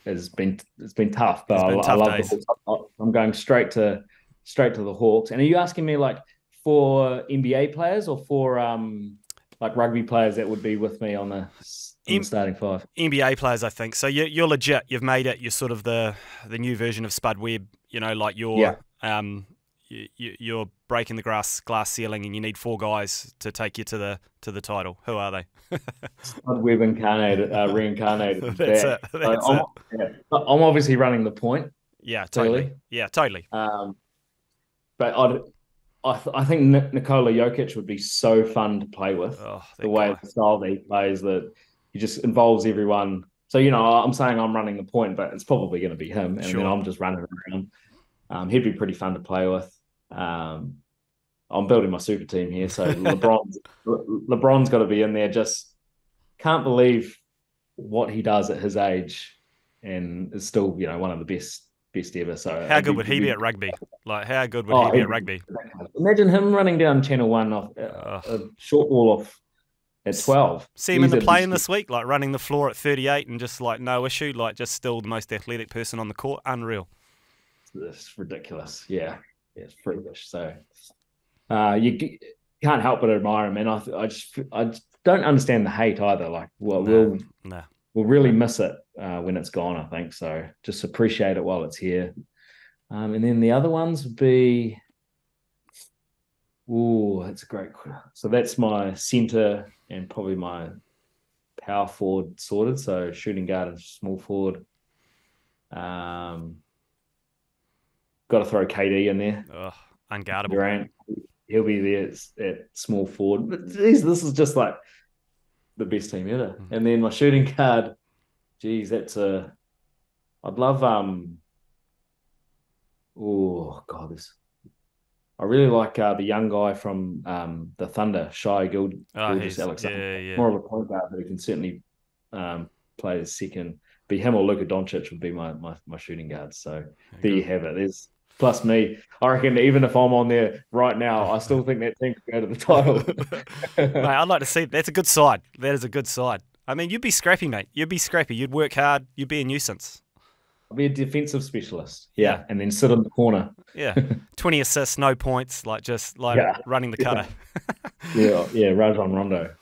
has been it's been tough, but it's been I, tough I love the Hawks. I'm going straight to. Straight to the Hawks. And are you asking me like for N B A players or for um like rugby players that would be with me on the, on the starting five? N B A players, I think. So you're, you're legit. You've made it. You're sort of the the new version of Spud Webb. You know, like you're yeah. um you, you're breaking the glass glass ceiling, and you need four guys to take you to the to the title. Who are they? Spud Webb incarnated, uh, reincarnated. That's back. it. That's so it. I'm, yeah, I'm obviously running the point. Yeah, totally. Really. Yeah, totally. Um. But I'd, I, th I think Nikola Jokic would be so fun to play with. Oh, the way guy. the style that he plays, that he just involves everyone. So, you know, I'm saying I'm running the point, but it's probably going to be him. And sure. then I'm just running around. Um, he'd be pretty fun to play with. Um, I'm building my super team here. So LeBron's, LeBron's got to be in there. Just can't believe what he does at his age, and is still, you know, one of the best. Best ever. So how good would he be at rugby? Like how good would he be at rugby? Imagine him running down Channel One off a short wall off at twelve. See him in the playing this week, like running the floor at thirty-eight and just like no issue, like just still the most athletic person on the court. Unreal. It's ridiculous. Yeah, yeah it's freakish. So uh, you can't help but admire him, and I, I just I don't understand the hate either. Like, well, we'll no. We'll really miss it uh, when it's gone, I think. So just appreciate it while it's here. Um, and then the other ones would be, oh, that's a great question. So that's my centre and probably my power forward sorted. So shooting guard and small forward. Um, got to throw K D in there. Oh, unguardable. Durant, he'll be there at, at small forward. But geez, this is just like the best team ever. And then my shooting guard, geez, that's a, I'd love, um, oh God, this, I really like uh, the young guy from um, the Thunder, Shai Gilgeous oh, Alexander. Yeah, yeah. More of a point guard, but he can certainly um, play as second. Be him or Luka Doncic would be my, my, my shooting guard. So there, there you go. have it. There's, plus me, I reckon even if I'm on there right now, I still think that team could go to the title. Mate, I'd like to see. That's a good side. That is a good side. I mean, you'd be scrappy, mate. You'd be scrappy. You'd work hard. You'd be a nuisance. I'd be a defensive specialist. Yeah, yeah. And then sit in the corner. Yeah, twenty assists, no points, like just like yeah. running the cutter. Yeah, yeah, Rajon Rondo.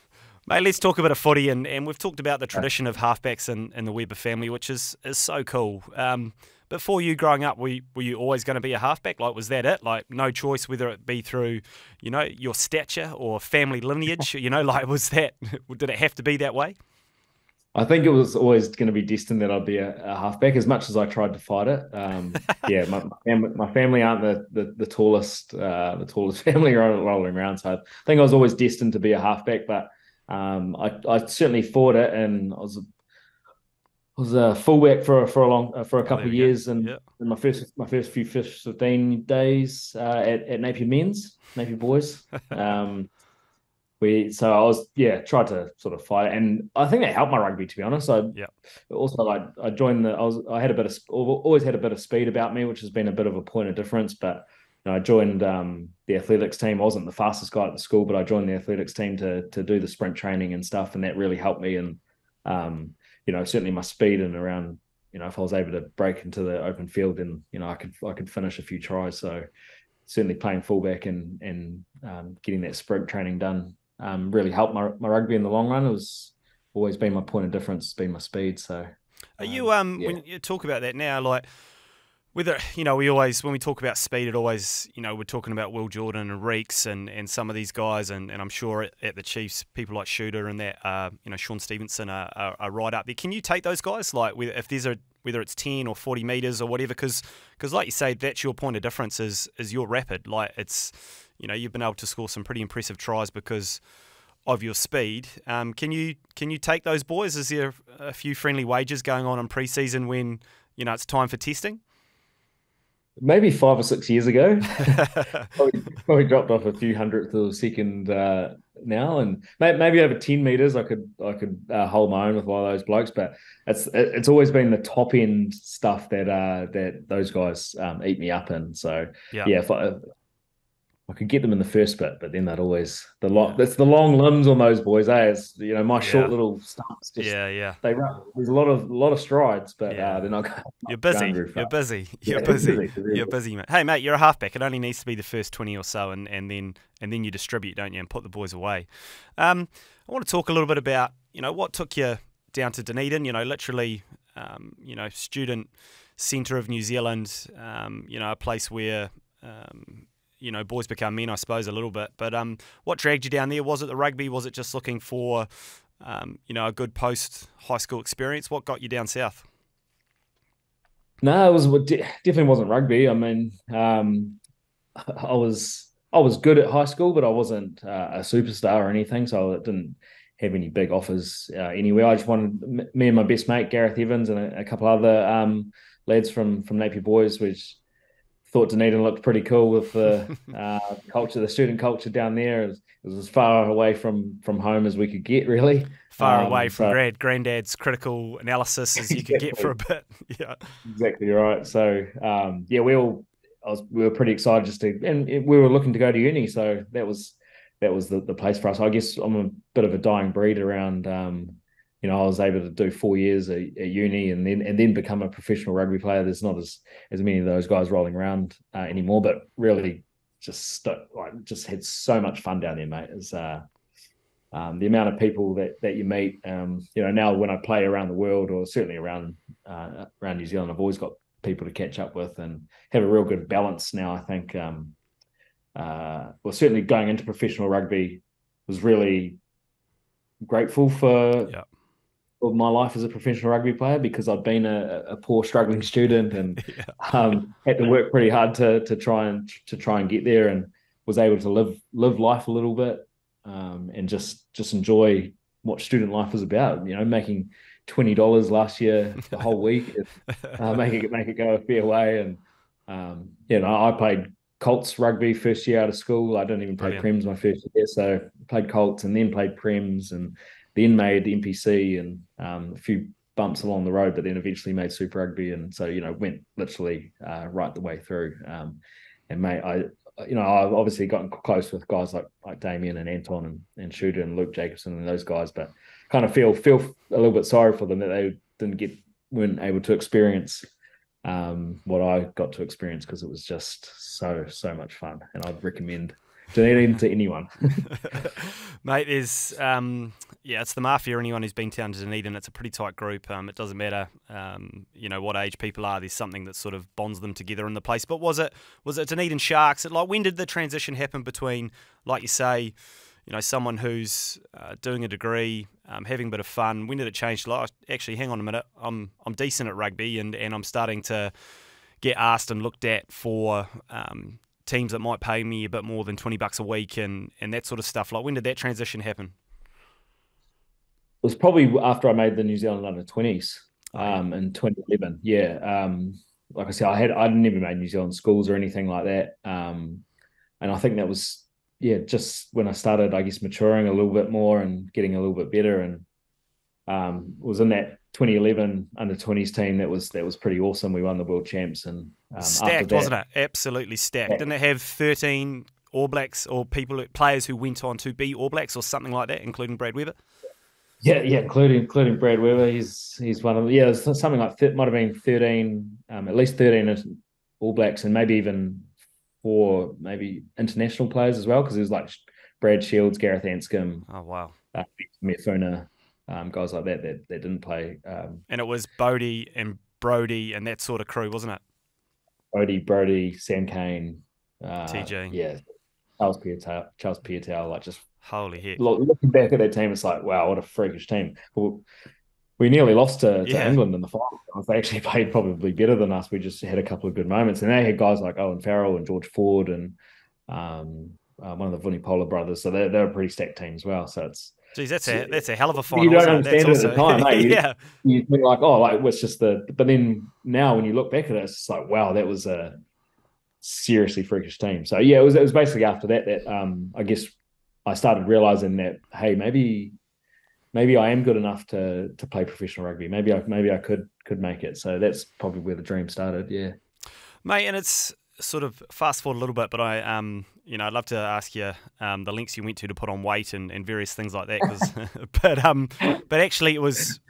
Mate, let's talk a bit of footy, and, and we've talked about the tradition of halfbacks in, in the Weber family, which is, is so cool. Um, but for you growing up, were you, were you always going to be a halfback? Like, was that it? Like, no choice, whether it be through, you know, your stature or family lineage, you know, like, was that, did it have to be that way? I think it was always going to be destined that I'd be a, a halfback, as much as I tried to fight it. Um, yeah, my, my, family, my family aren't the the, the tallest uh, the tallest family rolling around, so I think I was always destined to be a halfback, but Um, I, I certainly fought it, and I was a, I was a fullback for for a long uh, for a couple of years, and yeah. in my first my first few fifteen days uh, at at Napier Men's Napier Boys. Um, we so I was yeah tried to sort of fight it, and I think that helped my rugby, to be honest. I yeah. also like I joined the I was I had a bit of always had a bit of speed about me, which has been a bit of a point of difference, but. I joined um, the athletics team. I wasn't the fastest guy at the school, but I joined the athletics team to to do the sprint training and stuff, and that really helped me. And um, you know, certainly my speed and around you know, if I was able to break into the open field, then, you know, I could I could finish a few tries. So certainly playing fullback and and um, getting that sprint training done um, really helped my, my rugby in the long run. It was always been my point of difference, it's been my speed. So are you um, um yeah. when you talk about that now, like, whether, you know, we always, when we talk about speed, it always, you know, we're talking about Will Jordan and Reeks and, and some of these guys, and, and I'm sure at, at the Chiefs, people like Shooter and that, uh, you know, Sean Stevenson are, are, are right up there. Can you take those guys, like, if there's a, whether it's ten or forty metres or whatever, because, because like you say, that's your point of difference is, is your rapid. Like, it's, you know, you've been able to score some pretty impressive tries because of your speed. Um, can you, can you take those boys? Is there a few friendly wages going on in pre-season when, you know, it's time for testing? Maybe five or six years ago, probably, probably dropped off a few hundredths of a second uh, now, and maybe, maybe over ten meters, I could I could uh, hold my own with one of those blokes. But it's it's always been the top end stuff that uh, that those guys um, eat me up in. So yeah, yeah if I, if I could get them in the first bit, but then that always the long that's the long limbs on those boys. Eh? It's, you know, my short yeah. little stumps. Just, yeah, yeah. They run. There's a lot of lot of strides, but yeah. uh, they're not. You're busy. You're busy. You're yeah, busy. busy. You're busy, mate. Hey, mate, you're a halfback. It only needs to be the first twenty or so, and and then and then you distribute, don't you, and put the boys away. Um, I want to talk a little bit about, you know, what took you down to Dunedin. You know, literally, um, you know, student centre of New Zealand. Um, you know, a place where. Um, You know, boys become men, I suppose, a little bit. But um, what dragged you down there? Was it the rugby? Was it just looking for, um, you know, a good post-high school experience? What got you down south? No, it was it definitely wasn't rugby. I mean, um, I was I was good at high school, but I wasn't uh, a superstar or anything, so I didn't have any big offers uh, anywhere. I just wanted me and my best mate Gareth Evans and a, a couple other um, lads from from Napier Boys, which. Thought Dunedin looked pretty cool with the uh, culture, the student culture down there. It was, it was as far away from from home as we could get, really. Far um, away from so, grad, granddad's critical analysis as you exactly. could get for a bit. Yeah, exactly right. So um, yeah, we all I was, we were pretty excited just to, and we were looking to go to uni. So that was that was the, the place for us. I guess I'm a bit of a dying breed around. Um, You know, I was able to do four years at, at uni and then and then become a professional rugby player. There's not as as many of those guys rolling around uh, anymore, but really, just like just had so much fun down there, mate. Is uh, um, the amount of people that that you meet. Um, you know, now when I play around the world, or certainly around uh, around New Zealand, I've always got people to catch up with and have a real good balance now. I think, um, uh, well, certainly going into professional rugby was really grateful for. Yeah. Of my life as a professional rugby player, because I'd been a, a poor struggling student and yeah. um, had to work pretty hard to to try and to try and get there, and was able to live live life a little bit um, and just just enjoy what student life is about. You know, making twenty dollars last year the whole week, uh, making it make it go a fair way. And um, you know, I played Colts rugby first year out of school. I didn't even play Prems my first year, so played Colts and then played Prems and. Then made N P C and um, a few bumps along the road, but then eventually made Super Rugby, and so you know went literally uh, right the way through. Um, and mate, I you know I've obviously gotten close with guys like like Damian and Anton and, and Shooter and Luke Jacobson and those guys, but kind of feel feel a little bit sorry for them that they didn't get weren't able to experience um, what I got to experience, because it was just so so much fun, and I'd recommend. Donating to anyone. Mate, there's, um, yeah, it's the mafia. Anyone who's been down to Dunedin, it's a pretty tight group. Um, it doesn't matter, um, you know, what age people are. There's something that sort of bonds them together in the place. But was it was it Dunedin Sharks? It, like, when did the transition happen between, like you say, you know, someone who's uh, doing a degree, um, having a bit of fun? When did it change? Like, actually, hang on a minute. I'm I'm decent at rugby, and, and I'm starting to get asked and looked at for... Um, teams that might pay me a bit more than twenty bucks a week and, and that sort of stuff. Like, when did that transition happen? It was probably after I made the New Zealand under twenties um, in twenty eleven. Yeah. Um, like I said, I had, I never made New Zealand schools or anything like that. Um, and I think that was, yeah, just when I started, I guess, maturing a little bit more and getting a little bit better. And um, was in that twenty eleven under twenties team that was that was pretty awesome. We won the world champs, and um, stacked after that, wasn't it? Absolutely stacked. Yeah. Didn't it have thirteen All Blacks or people players who went on to be All Blacks or something like that, including Brad Weber? Yeah, yeah, including including Brad Weber. He's he's one of yeah, something like it might have been thirteen, um, at least thirteen All Blacks, and maybe even four, maybe international players as well, because it was like Brad Shields, Gareth Anscombe. Oh wow, uh, Mefuna, um, guys like that that that didn't play. Um, and it was Bodie and Brodie and that sort of crew, wasn't it? Bodie, Brodie, Sam Kane, uh, T J, yeah, Charles Piatel, Charles Piatel, like just. Holy heck. Looking back at that team, it's like, wow, what a freakish team. We nearly lost to, to yeah. England in the final. They actually played probably better than us. We just had a couple of good moments. And they had guys like Owen Farrell and George Ford and um, uh, one of the Vunipola brothers. So they're, they're a pretty stacked team as well. So it's... Geez, that's a, that's a hell of a final. You don't understand it at the time, hey? Yeah. You think like, oh, like, it's just the... But then now when you look back at it, it's just like, wow, that was a seriously freakish team. So yeah, it was, it was basically after that that um, I guess... I started realizing that, hey, maybe, maybe I am good enough to to play professional rugby. Maybe I maybe I could could make it. So that's probably where the dream started. Yeah, mate. And it's sort of fast forward a little bit, but I um you know I'd love to ask you um the lengths you went to to put on weight and, and various things like that. Cause, but um but actually it was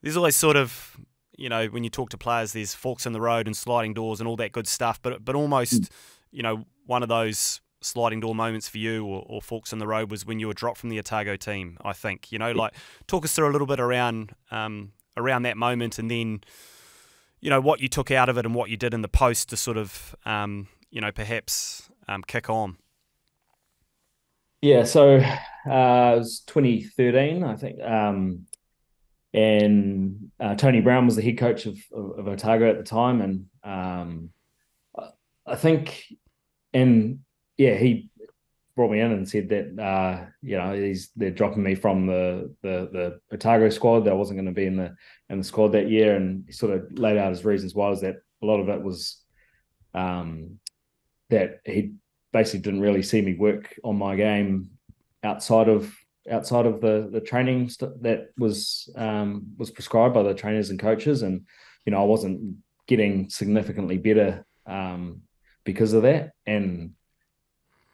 there's always sort of you know when you talk to players there's forks in the road and sliding doors and all that good stuff. But but almost mm. you know one of those sliding door moments for you or, or forks in the road was when you were dropped from the Otago team, I think, you know, like talk us through a little bit around, um, around that moment and then, you know, what you took out of it and what you did in the post to sort of, um, you know, perhaps, um, kick on. Yeah. So, uh, it was twenty thirteen, I think. Um, and, uh, Tony Brown was the head coach of, of, of Otago at the time. And, um, I think, and, yeah, he brought me in and said that uh, you know he's they're dropping me from the the, the Otago squad. That I wasn't going to be in the in the squad that year, and he sort of laid out his reasons why. Was that a lot of it was um, that he basically didn't really see me work on my game outside of outside of the the training that was um, was prescribed by the trainers and coaches, and you know I wasn't getting significantly better um, because of that. And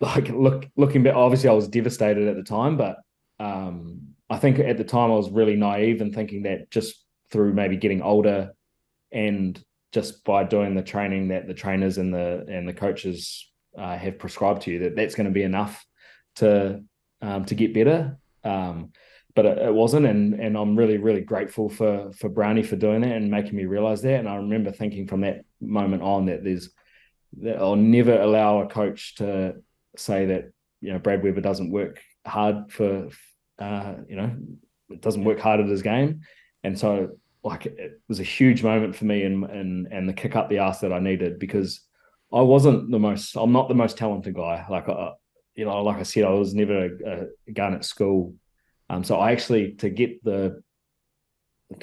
Like look, looking back, obviously I was devastated at the time, but um, I think at the time I was really naive and thinking that just through maybe getting older and just by doing the training that the trainers and the and the coaches uh, have prescribed to you, that that's going to be enough to um, to get better. Um, but it, it wasn't, and and I'm really really grateful for for Brownie for doing that and making me realise that. And I remember thinking from that moment on that there's that I'll never allow a coach to say that you know Brad Weber doesn't work hard for uh you know it doesn't work hard at his game. And so like it was a huge moment for me and and and the kick up the ass that I needed, because I wasn't the most I'm not the most talented guy. Like I, you know like I said, I was never a, a gun at school, um so I actually to get the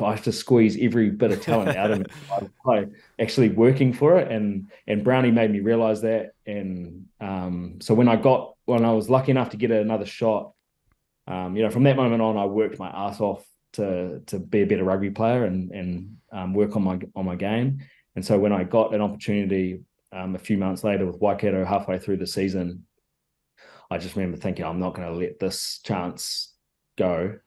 I have to squeeze every bit of talent out of me by actually working for it. And and Brownie made me realise that. And um, so when I got when I was lucky enough to get another shot, um, you know, from that moment on, I worked my ass off to to be a better rugby player and and um, work on my on my game. And so when I got an opportunity um, a few months later with Waikato halfway through the season, I just remember thinking, I'm not going to let this chance go.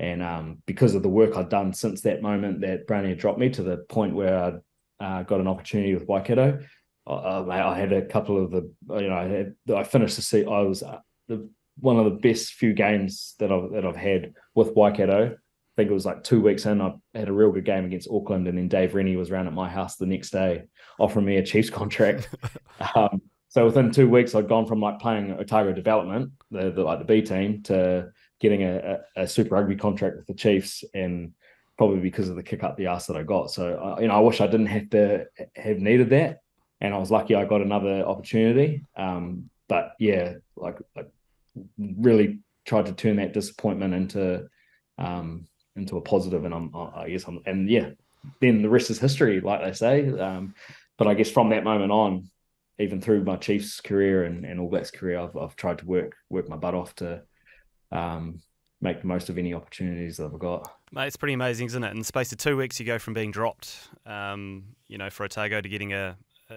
And um, because of the work I'd done since that moment that Brownie had dropped me to the point where I'd uh, got an opportunity with Waikato, I, I, I had a couple of the, you know, I, had, I finished the season. I was uh, the, one of the best few games that I've, that I've had with Waikato. I think it was like two weeks in, I had a real good game against Auckland, and then Dave Rennie was around at my house the next day offering me a Chiefs contract. um, so within two weeks, I'd gone from like playing Otago Development, the, the like the B team, to getting a, a, a Super Rugby contract with the Chiefs, and probably because of the kick up the ass that I got. So, uh, you know, I wish I didn't have to have needed that. And I was lucky I got another opportunity. Um, but yeah, like I really tried to turn that disappointment into, um, into a positive. And I'm, I guess I'm, and yeah, then the rest is history, like they say. Um, but I guess from that moment on, even through my Chiefs career and, and All Blacks career, I've, I've tried to work, work my butt off to, um make the most of any opportunities that I've got. Mate, it's pretty amazing, isn't it? In the space of two weeks you go from being dropped um, you know, for Otago to getting a,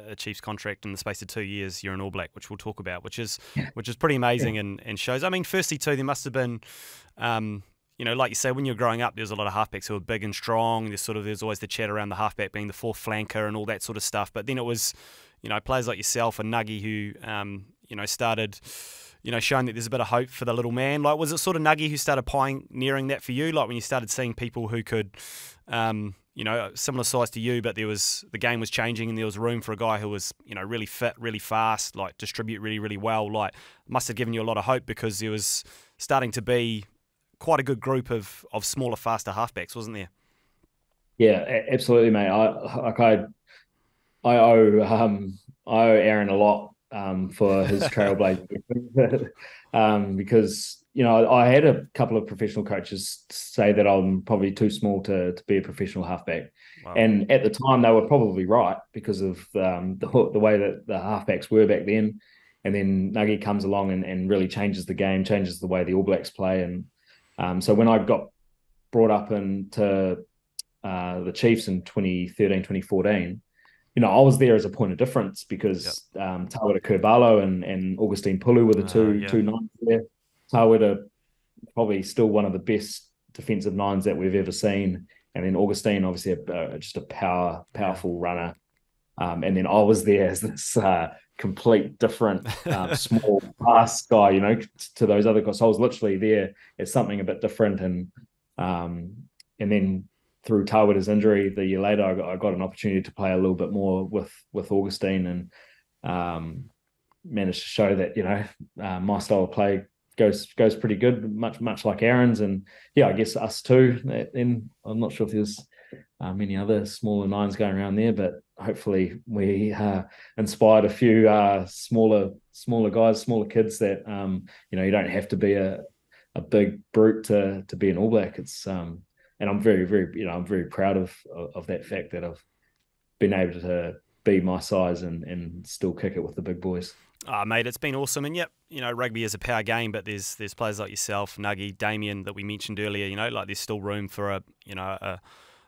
a Chiefs contract. In the space of two years you're an All Black, which we'll talk about, which is yeah. which is pretty amazing yeah. and, and shows. I mean, firstly too, there must have been um, you know, like you say, when you're growing up, there's a lot of halfbacks who are big and strong. There's sort of there's always the chat around the halfback being the fourth flanker and all that sort of stuff. But then it was, you know, players like yourself and Nuggie who, um, you know, started, you know, showing that there's a bit of hope for the little man. Like, was it sort of Nuggie who started pioneering that for you? Like, when you started seeing people who could, um, you know, similar size to you, but there was the game was changing and there was room for a guy who was, you know, really fit, really fast, like distribute really, really well. Like, must have given you a lot of hope because there was starting to be quite a good group of of smaller, faster halfbacks, wasn't there? Yeah, absolutely, mate. I like I, I owe um I owe Aaron a lot. Um, for his trailblazing, um, because you know I had a couple of professional coaches say that I'm probably too small to to be a professional halfback, wow. and at the time they were probably right because of um, the the way that the halfbacks were back then. And then Nuggie comes along and, and really changes the game, changes the way the All Blacks play. And um, so when I got brought up into uh, the Chiefs in twenty thirteen, twenty fourteen. You know, I was there as a point of difference because yep. um, Tawera Kervalo and, and Augustine Pulu were the two uh, yeah. two nines there. Tawera, probably still one of the best defensive nines that we've ever seen. And then Augustine, obviously, a, uh, just a power powerful runner. Um, and then I was there as this uh, complete different uh, small fast guy, you know, to those other guys. So I was literally there as something a bit different. And um, and then... through Tawera's injury the year later, I got, I got an opportunity to play a little bit more with with Augustine and um, managed to show that, you know, uh, my style of play goes goes pretty good, much much like Aaron's. And yeah, I guess us too. And I'm not sure if there's uh, many other smaller nines going around there, but hopefully we uh, inspired a few uh, smaller smaller guys, smaller kids that, um, you know, you don't have to be a, a big brute to to be an All Black. It's um, And I'm very, very, you know, I'm very proud of, of of that fact that I've been able to be my size and and still kick it with the big boys. Ah, oh, mate, it's been awesome. And yep, you know, rugby is a power game, but there's there's players like yourself, Nuggie, Damian that we mentioned earlier. You know, like there's still room for a you know a,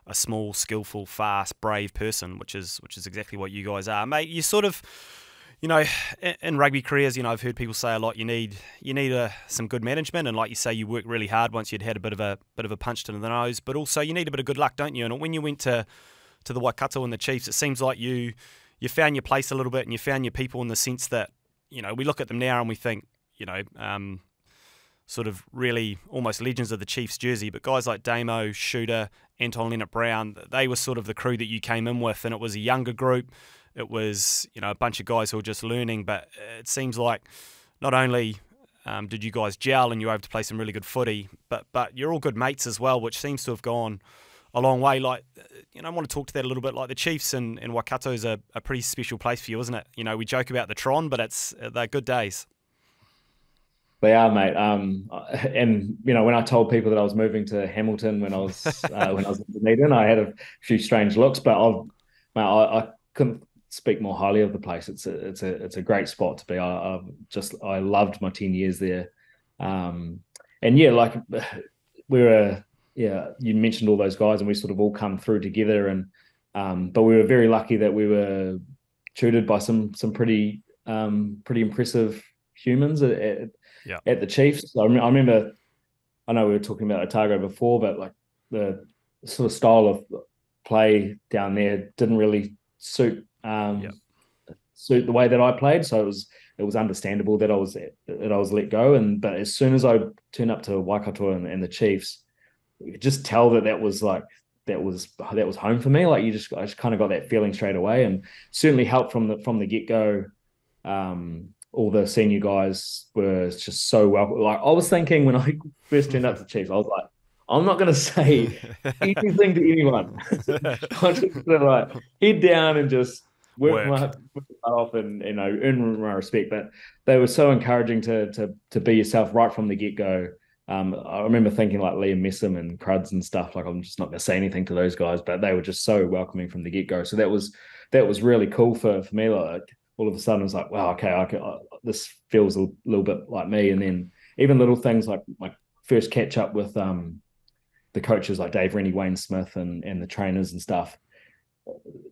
a small, skillful, fast, brave person, which is which is exactly what you guys are, mate. You sort of. You know, in rugby careers, you know, I've heard people say a lot. You need, you need a, some good management, and like you say, you work really hard once you'd had a bit of a bit of a punch to the nose. But also, you need a bit of good luck, don't you? And when you went to, to the Waikato and the Chiefs, it seems like you, you found your place a little bit, and you found your people in the sense that, you know, we look at them now and we think, you know, um, sort of really almost legends of the Chiefs jersey. But guys like Damo, Shooter, Anton Leonard Brown, they were sort of the crew that you came in with, and it was a younger group. It was, you know, a bunch of guys who were just learning, but it seems like not only um, did you guys gel and you were able to play some really good footy, but but you're all good mates as well, which seems to have gone a long way. Like, you know, I want to talk to that a little bit. Like the Chiefs and, and Waikato is a, a pretty special place for you, isn't it? You know, we joke about the Tron, but it's they're good days. They are, mate. Um, and you know, when I told people that I was moving to Hamilton when I was uh, when I was in Dunedin, I had a few strange looks, but I've, mate, I, I couldn't speak more highly of the place. It's a it's a it's a great spot to be. I I've just I loved my ten years there, um, and yeah, like we were yeah. You mentioned all those guys, and we sort of all come through together. And um, but we were very lucky that we were tutored by some some pretty um, pretty impressive humans at at, yeah. at the Chiefs. So I, I remember, I know we were talking about Otago before, but like the sort of style of play down there didn't really suit. Um, yep. suit the way that I played, so it was it was understandable that I was that I was let go. And but as soon as I turned up to Waikato and, and the Chiefs, you could just tell that that was like that was that was home for me. Like you just I just kind of got that feeling straight away, and certainly helped from the from the get go. Um, all the senior guys were just so welcome. Like I was thinking when I first turned up to the Chiefs, I was like, I'm not going to say anything to anyone. I'm just gonna like head down and just. Work, work my off and you know earn my respect, but they were so encouraging to to to be yourself right from the get go. Um, I remember thinking like Liam Messam and Cruds and stuff. Like I'm just not going to say anything to those guys, but they were just so welcoming from the get go. So that was that was really cool for for me. Like all of a sudden, I was like, wow, okay, I can, I, this feels a little bit like me. And then even little things like my first catch up with um the coaches like Dave Rennie, Wayne Smith, and and the trainers and stuff.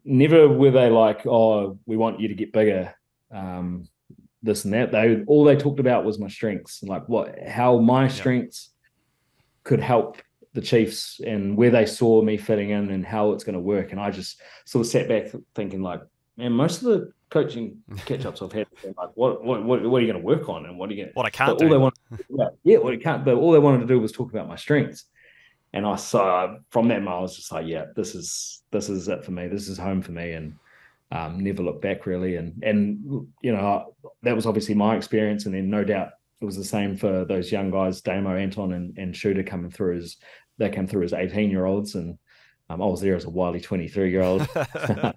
Never were they like, oh, we want you to get bigger, um, this and that. They all they talked about was my strengths, like what, how my strengths could help the Chiefs and where they saw me fitting in and how it's going to work. And I just sort of sat back thinking, like, man, most of the coaching catch-ups I've had, like, what, what what are you going to work on and what are you going to... What I can't do. All they wanted to do about, yeah, what I can't, but all they wanted to do was talk about my strengths. And I saw, from that moment, I was just like, yeah, this is this is it for me. This is home for me. And um, never looked back, really. And, and you know, that was obviously my experience. And then no doubt it was the same for those young guys, Damo, Anton, and, and Shooter coming through as... They came through as eighteen-year-olds, and um, I was there as a wily twenty-three-year-old. so,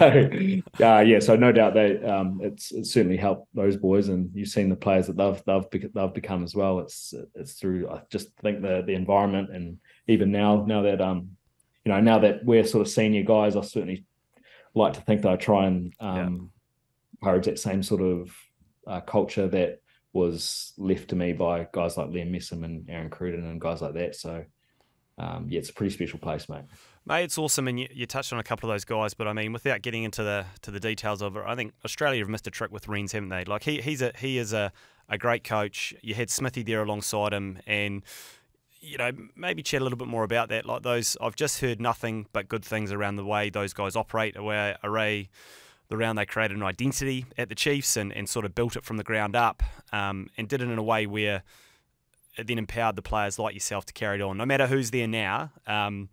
uh, yeah, so no doubt they um, it's it certainly helped those boys, and you've seen the players that they've they've they've become as well. It's it's through I just think the the environment, and even now now that um you know now that we're sort of senior guys, I certainly like to think that I try and um, yeah. encourage that same sort of uh, culture that was left to me by guys like Liam Messam and Aaron Cruden and guys like that. So. Um, yeah, it's a pretty special place, mate. Mate, it's awesome, and you, you touched on a couple of those guys. But I mean, without getting into the to the details of it, I think Australia have missed a trick with Rennes, haven't they? Like he he's a he is a, a great coach. You had Smithy there alongside him, and you know maybe chat a little bit more about that. Like those, I've just heard nothing but good things around the way those guys operate, away array. Around they created an identity at the Chiefs and and sort of built it from the ground up, um, and did it in a way where. It then empowered the players like yourself to carry it on. No matter who's there now, um,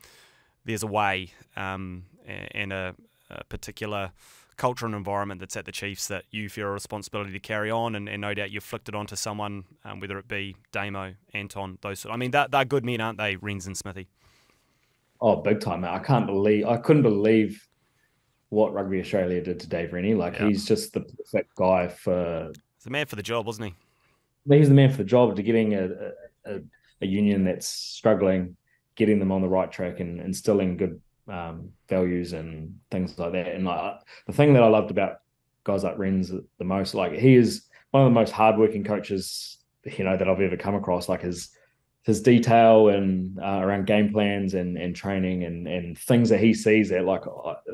there's a way um, and a, a particular culture and environment that's at the Chiefs that you feel a responsibility to carry on, and, and no doubt you've flicked it on to someone, um, whether it be Damo, Anton, those sort. I mean, they're, they're good men, aren't they, Renz and Smithy? Oh, big time, mate. I can't believe, I couldn't believe what Rugby Australia did to Dave Rennie. Like, yeah. He's just the perfect guy for... He's the man for the job, wasn't he? He's the man for the job, to getting a, a, a union that's struggling, getting them on the right track and instilling good um, values and things like that. And like, the thing that I loved about guys like Renz the most, like he is one of the most hardworking coaches, you know, that I've ever come across. Like his his detail and uh, around game plans and and training and and things that he sees that, like,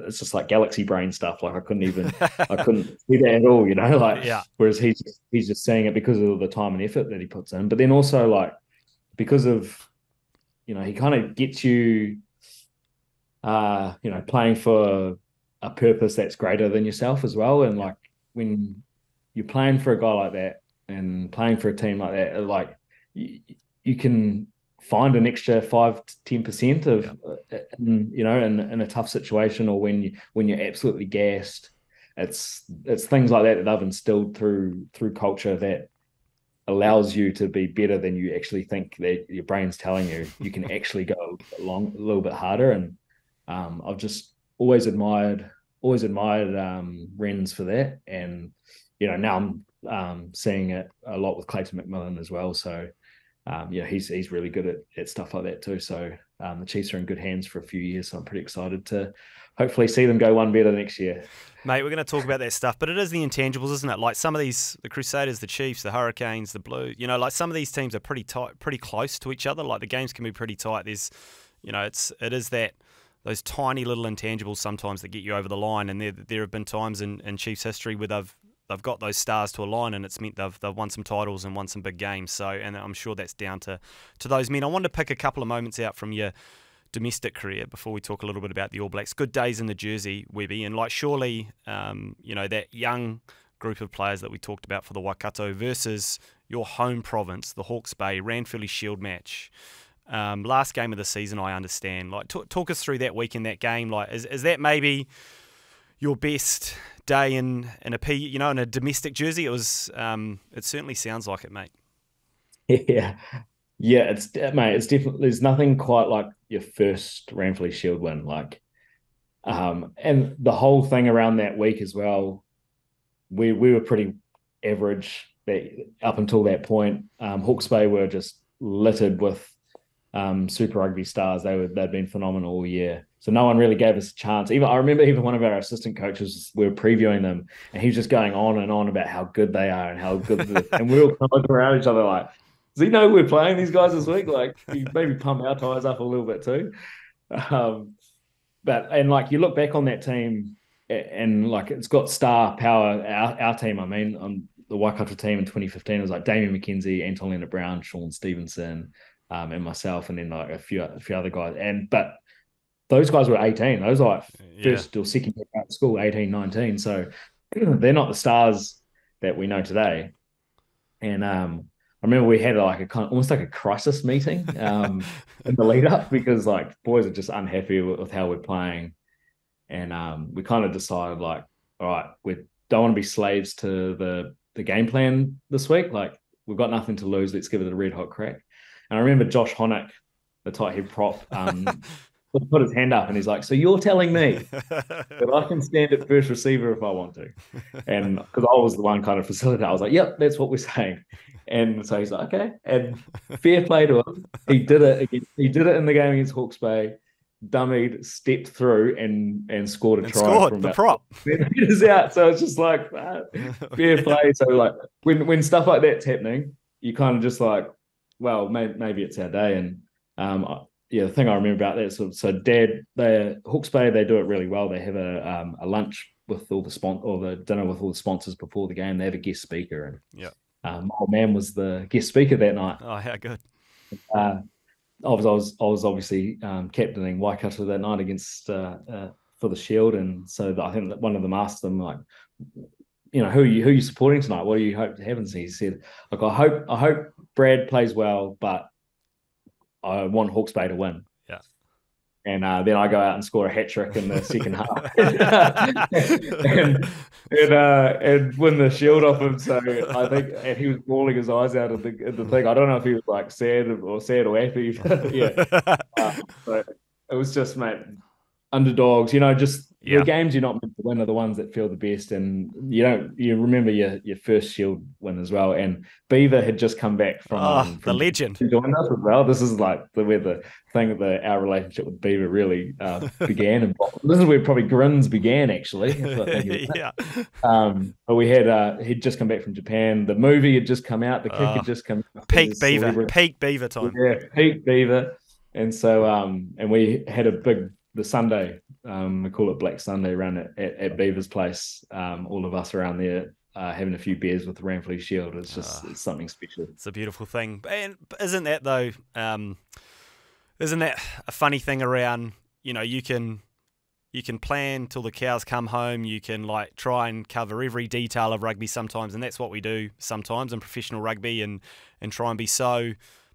it's just like galaxy brain stuff. Like I couldn't even I couldn't see that at all, you know. Like yeah. Whereas he's just, he's just seeing it because of the time and effort that he puts in. But then also, like, because of, you know, he kind of gets you, uh, you know, playing for a purpose that's greater than yourself as well. And like when you're playing for a guy like that and playing for a team like that, like. You, you can find an extra five to ten percent of, yeah. you know, in, in a tough situation or when you when you're absolutely gassed. It's it's things like that that they've instilled through through culture that allows you to be better than you actually think that your brain's telling you. You can actually go along a little bit harder, and um, I've just always admired always admired um, Renz for that, and you know now I'm um, seeing it a lot with Clayton McMillan as well, so. Um, yeah, he's he's really good at, at stuff like that too. So um, the Chiefs are in good hands for a few years, so I'm pretty excited to hopefully see them go one better next year. Mate, we're going to talk about that stuff, but it is the intangibles, isn't it? Like some of these, the Crusaders, the Chiefs, the Hurricanes, the Blues, you know, like some of these teams are pretty tight, pretty close to each other. Like the games can be pretty tight. There's, you know, it's it is that those tiny little intangibles sometimes that get you over the line. And there there have been times in, in Chiefs history where they've They've got those stars to align, and it's meant they've they've won some titles and won some big games. So, and I'm sure that's down to to those men. I wanted to pick a couple of moments out from your domestic career before we talk a little bit about the All Blacks. Good days in the jersey, Webby, and like surely, um, you know, that young group of players that we talked about for the Waikato versus your home province, the Hawke's Bay Ranfurly Shield match, um, last game of the season. I understand. Like, t talk us through that week in that game. Like, is is that maybe your best day in in a p you know in a domestic jersey? It was um it certainly sounds like it, mate. Yeah yeah it's mate it's definitely, there's nothing quite like your first Ranfurly Shield win, like um and the whole thing around that week as well. We we were pretty average that, up until that point. um Hawke's Bay were just littered with um Super Rugby stars. They were they'd been phenomenal all year. So no one really gave us a chance. Even I remember even one of our assistant coaches, we were previewing them, and he was just going on and on about how good they are and how good they are. And we were kind of looking around each other like, does he know we're playing these guys this week? Like, you maybe pump our tires up a little bit too. Um, but, and like, you look back on that team and like, it's got star power. Our, our team, I mean, on the Waikato team in twenty fifteen, it was like Damian McKenzie, Anton Leonard Brown, Sean Stevenson, um, and myself, and then like a few a few other guys. And but those guys were eighteen. Those were like first yeah. or second year out of school, eighteen, nineteen. So they're not the stars that we know today. And um, I remember we had like a kind of, almost like a crisis meeting um, in the lead up, because like boys are just unhappy with, with how we're playing. And um, we kind of decided like, all right, we don't want to be slaves to the, the game plan this week. Like, we've got nothing to lose. Let's give it a red hot crack. And I remember Josh Honick, the tight head prop, um, put his hand up and he's like, so you're telling me that I can stand at first receiver if I want to? And because I was the one kind of facilitator, I was like, yep, that's what we're saying. And so he's like, okay. And fair play to him. He did it against, he did it in the game against Hawke's Bay. Dummied, stepped through, and and scored a and try. Scored from the prop. It is out, so it's just like ah, fair play. So like when when stuff like that's happening, you kind of just like, well, maybe, maybe it's our day. And um, I, yeah, the thing I remember about that, so so Dad, they Hawke's Bay, they do it really well. They have a um, a lunch with all the spon or the dinner with all the sponsors before the game. They have a guest speaker, and yeah, um, my old man was the guest speaker that night. Oh, how good. Uh, I was, I was, I was obviously um, captaining Waikato that night against uh, uh, for the Shield, and so the, I think that one of them asked them like, you know, who are you who are you supporting tonight? What do you hope happens? And he said, "Look, I hope I hope Brad plays well, but I want Hawke's Bay to win." Yeah, and uh, then I go out and score a hat trick in the second half, and and, uh, and win the Shield off him. So I think, and he was bawling his eyes out of the, the thing. I don't know if he was like sad or sad or happy. yeah, uh, but it was just, mate, underdogs. You know, just yeah. the games you're not meant to win are the ones that feel the best. And you don't you remember your your first Shield win as well. And Beaver had just come back from, oh, from the legend. Doing that as well. This is like the where the thing that our relationship with Beaver really uh, began, and this is where probably grins began actually. yeah. Um, but we had uh, he'd just come back from Japan. The movie had just come out. The kick uh, had just come out. Peak Beaver, celebrity. Peak Beaver time. Yeah, peak Beaver. And so um, and we had a big. The Sunday, um, we call it Black Sunday, run at, at, at Beaver's place. Um, all of us around there uh, having a few beers with the Ramfleet Shield. It's just oh, it's something special. It's a beautiful thing. And isn't that though? Um, isn't that a funny thing around? You know, you can you can plan till the cows come home. You can like try and cover every detail of rugby sometimes, and that's what we do sometimes in professional rugby, and and try and be so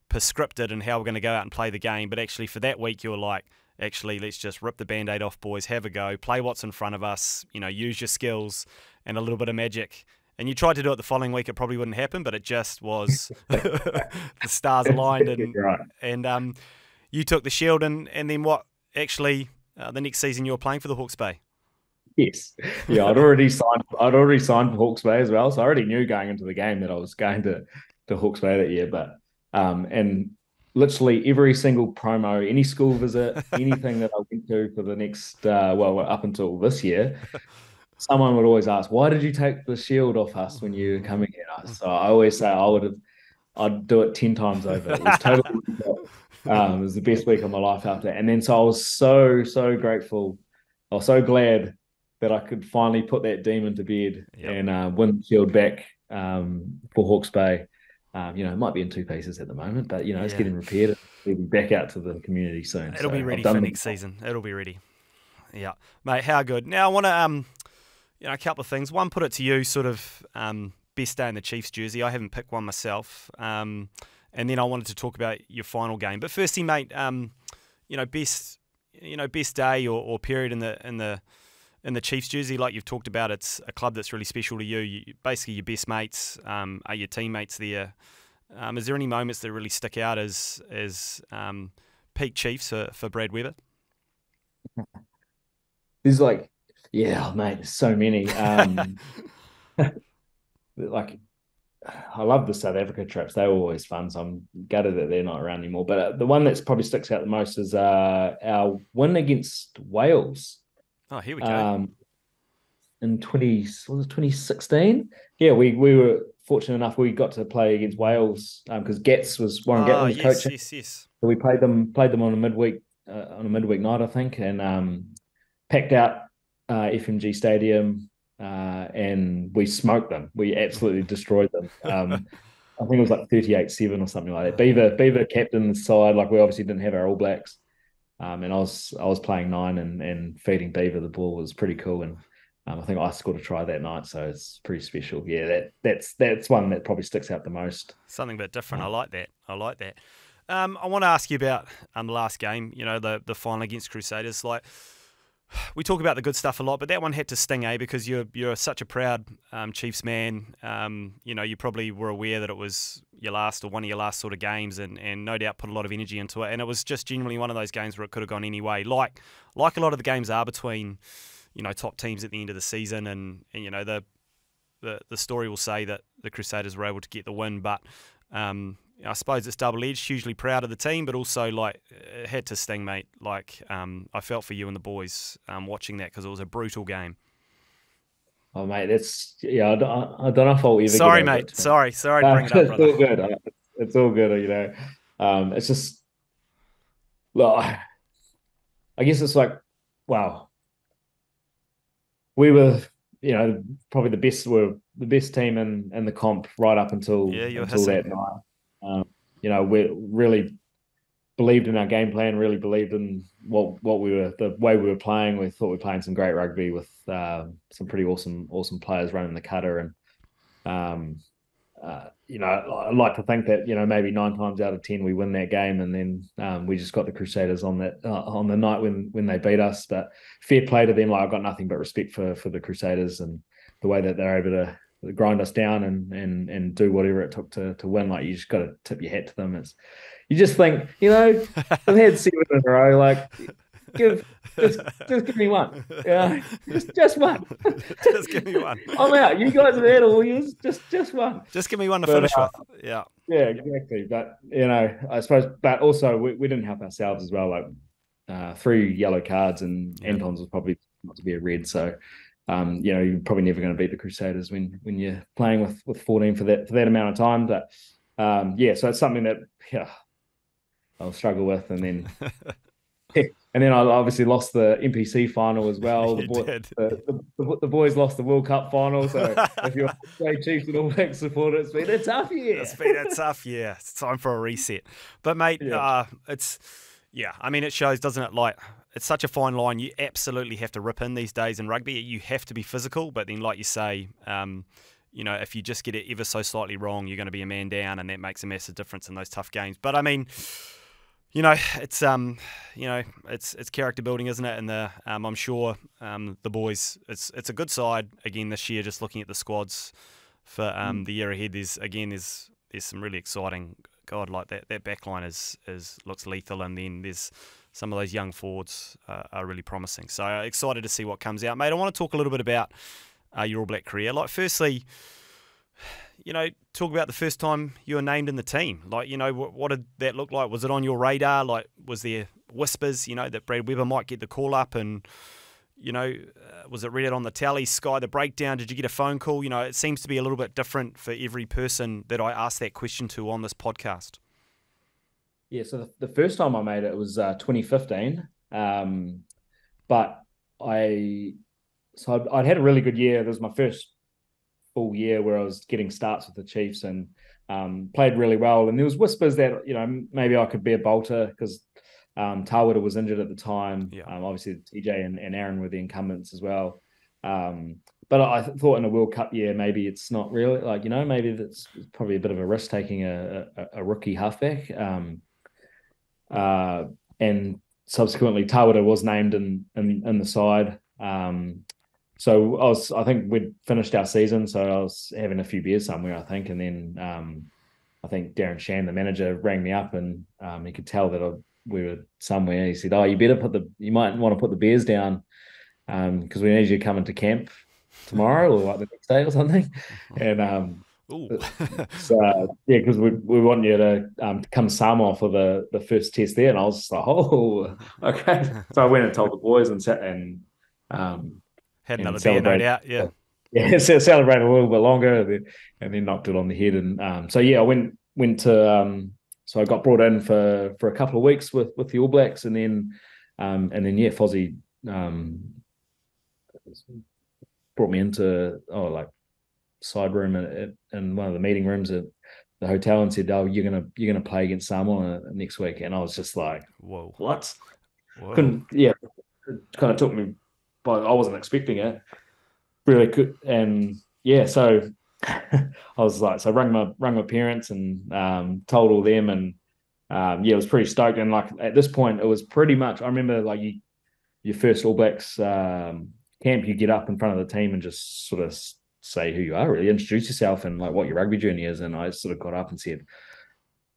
prescripted in how we're going to go out and play the game. But actually, for that week, you're like. Actually, let's just rip the Band-Aid off, boys, have a go, play what's in front of us, you know, use your skills and a little bit of magic. And you tried to do it the following week, it probably wouldn't happen, but it just was the stars aligned. And, right. and um, you took the Shield, and, and then what, actually, uh, the next season you were playing for the Hawke's Bay? Yes. Yeah, I'd already signed I'd already signed for Hawke's Bay as well, so I already knew going into the game that I was going to, to Hawke's Bay that year. But um, and... literally every single promo, any school visit, anything that I went to for the next, uh, well, up until this year, someone would always ask, why did you take the Shield off us when you were coming at us? So I always say I would have, I'd do it ten times over. It was totally, um, it was the best week of my life after that. And then, so I was so, so grateful. I was so glad that I could finally put that demon to bed yep. and uh, win the Shield back um, for Hawke's Bay. Um, you know, it might be in two pieces at the moment, but, you know, yeah. it's getting repaired. It'll be back out to the community soon. It'll so be ready for next season. It'll be ready. Yeah. Mate, how good. Now, I want to, um, you know, a couple of things. One, put it to you, sort of um, best day in the Chiefs jersey. I haven't picked one myself. Um, and then I wanted to talk about your final game. But firstly, mate, um, you know, best, you know, best day or, or period in the in the in the Chiefs jersey, like you've talked about, it's a club that's really special to you. You basically, your best mates um, are your teammates there. Um, is there any moments that really stick out as as um, peak Chiefs for, for Brad Weber? There's like, yeah, mate, there's so many. Um, like, I love the South Africa trips. They were always fun, so I'm gutted that they're not around anymore. But uh, the one that's probably sticks out the most is uh, our win against Wales. Oh, here we go. Um, in twenty what was it, twenty sixteen? Yeah, we we were fortunate enough we got to play against Wales because um, Getz was Warren oh, Gatlin was yes, coaching. Yes, yes. So we played them played them on a midweek uh, on a midweek night, I think, and um, packed out uh, F M G Stadium, uh, and we smoked them. We absolutely destroyed them. Um, I think it was like thirty-eight seven or something like that. Beaver Beaver captained the side. Like, we obviously didn't have our All Blacks, um, and I was I was playing nine and and feeding Beaver the ball was pretty cool. And um, I think I scored a try that night, so it's pretty special. Yeah, that that's that's one that probably sticks out the most. Something a bit different. I like that. I like that. Um, I want to ask you about um the last game. You know, the the final against Crusaders. Like, we talk about the good stuff a lot, but that one had to sting, eh? Because you're you're such a proud um, Chiefs man. Um, you know, you probably were aware that it was your last or one of your last sort of games, and and no doubt put a lot of energy into it. And it was just genuinely one of those games where it could have gone any way, like like a lot of the games are between, you know, top teams at the end of the season. And, and you know, the, the the story will say that the Crusaders were able to get the win, but um, I suppose it's double-edged. Hugely proud of the team, but also, like, it had to sting, mate. Like, um, I felt for you and the boys um, watching that, because it was a brutal game. Oh, mate, that's yeah. I don't, I don't know if I'll ever. Sorry, mate. It, sorry, sorry. No, to bring it up, it's brother. all good. It's all good. You know, um, it's just, look, I guess it's like, wow, we were, you know, probably the best. We were the best team in in the comp right up until yeah, until hissing. that night. Um, you know, we really believed in our game plan, really believed in what what we were, the way we were playing. We thought we were playing some great rugby with uh, some pretty awesome awesome players running the cutter. And um, uh, you know, I like to think that, you know, maybe nine times out of ten we win that game, and then um, we just got the Crusaders on that uh, on the night when when they beat us. But fair play to them. Like, I've got nothing but respect for for the Crusaders and the way that they're able to grind us down and and and do whatever it took to to win. Like, you just got to tip your hat to them. It's, you just think, you know, I've had seven in a row. Like, give just just give me one. Yeah, just just one. Just give me one. I'm out. You guys have had all yours. Just just one. Just give me one to but, finish uh, with. Yeah. Yeah, exactly. But, you know, I suppose. But also, we we didn't help ourselves as well. Like, uh, three yellow cards, and yeah. Anton's was probably not to be a red. So. Um, you know, you're probably never going to beat the Crusaders when when you're playing with with fourteen for that for that amount of time. But um, yeah, so it's something that yeah, I'll struggle with, and then yeah, and then I obviously lost the N P C final as well. The, boy, the, the, the, the boys lost the World Cup final. So if you're a Chiefs and All Blacks supporter, it's been a tough year. It's been a tough year. It's time for a reset. But mate, yeah. uh, it's yeah. I mean, it shows, doesn't it? Like. It's such a fine line. You absolutely have to rip in these days in rugby. You have to be physical, but then, like you say, um, you know, if you just get it ever so slightly wrong, you're going to be a man down, and that makes a massive difference in those tough games. But I mean, you know, it's um, you know, it's it's character building, isn't it? And the um, I'm sure um, the boys, it's it's a good side again this year. Just looking at the squads for um, the year ahead, there's again there's there's some really exciting. God, like that that back line is is looks lethal, and then there's. Some of those young forwards uh, are really promising. So uh, excited to see what comes out. Mate, I want to talk a little bit about uh, your All Black career. Like, firstly, you know, talk about the first time you were named in the team. Like, you know, what, what did that look like? Was it on your radar? Like, was there whispers, you know, that Brad Weber might get the call up? And, you know, uh, was it read out on the tally, Sky, the breakdown? Did you get a phone call? You know, it seems to be a little bit different for every person that I ask that question to on this podcast. Yeah, so the, the first time I made it was uh, twenty fifteen, um, but I so I'd, I'd had a really good year. It was my first full year where I was getting starts with the Chiefs, and um, played really well. And there was whispers that, you know, maybe I could be a bolter, because um, Tawira was injured at the time. Yeah. Um, obviously, T J and, and Aaron were the incumbents as well. Um, but I th thought in a World Cup year, maybe it's not really, like, you know, maybe that's probably a bit of a risk taking a, a, a rookie halfback. Um, Uh, and subsequently, Tawira was named in, in, in the side. Um, so I was, I think we'd finished our season, so I was having a few beers somewhere, I think. And then um, I think Darren Sham, the manager, rang me up, and um, he could tell that I, we were somewhere. He said, "Oh, you better put the, you might want to put the beers down, because um, we need you to come into camp tomorrow or like the next day or something." And um, so, uh, yeah, because we we want you to um, come Samoa for the the first test there, and I was just like, "Oh, okay." So I went and told the boys, and sat and um, had another beer, no doubt. Yeah, yeah, so celebrated a little bit longer, and then, and then knocked it on the head. And um, so yeah, I went went to um, so I got brought in for for a couple of weeks with with the All Blacks, and then um, and then yeah, Fozzie um, brought me into oh like. side room in, in one of the meeting rooms at the hotel and said, "Oh, you're gonna you're gonna play against Samoa next week," and I was just like, "Whoa, what?" Whoa. Couldn't, yeah, it kind of took me, but I wasn't expecting it. Really could, and yeah, so I was like, so rang my rang my parents and um, told all them, and um, yeah, I was pretty stoked. And like at this point, it was pretty much. I remember like you, your first All Blacks um, camp, you get up in front of the team and just sort of say who you are, really introduce yourself and like what your rugby journey is. And I sort of got up and said,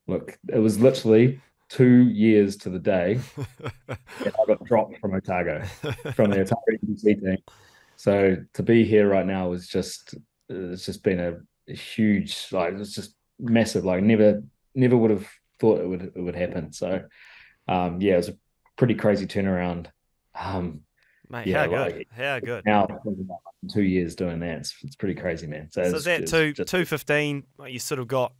"Look, it was literally two years to the day that I got dropped from Otago, from the Otago N B C team." So to be here right now is just, it's just been a, a huge, like, it's just massive, like never, never would have thought it would, it would happen. So um, yeah, it was a pretty crazy turnaround. Um, Mate, yeah, how like, good, how good. Now, two years doing that, it's, it's pretty crazy, man. So, so is that two, just, two fifteen, you sort of got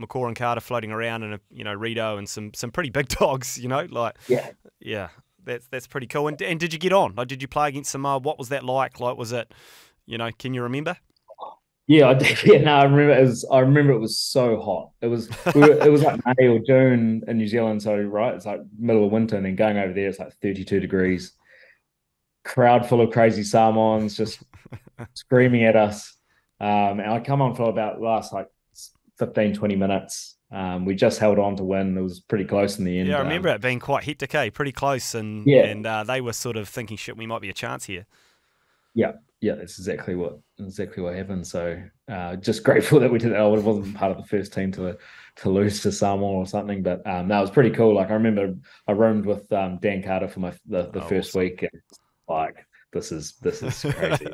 McCaw and Carter floating around and, a, you know, Rito and some some pretty big dogs, you know, like, yeah, yeah. That's that's pretty cool. And and did you get on? Like, did you play against Samoa? What was that like? Like, was it, you know, can you remember? Yeah, I did. Yeah, no, I remember. It was, I remember it was so hot. It was we were, it was like May or June in New Zealand. So right, it's like middle of winter, and then going over there, it's like thirty-two degrees. Crowd full of crazy Samoans just screaming at us. Um, and I come on for about the last like fifteen, twenty minutes. Um, we just held on to win. It was pretty close in the end. Yeah, I remember um, it being quite hectic, eh? Pretty close. And yeah. and uh, they were sort of thinking, shit, we might be a chance here. Yeah, yeah, that's exactly what exactly what happened. So uh, just grateful that we did that. I wasn't part of the first team to to lose to Samoa or something, but um, that was pretty cool. Like I remember I roomed with um, Dan Carter for my the, the oh, first awesome. week. And, like, this is this is crazy.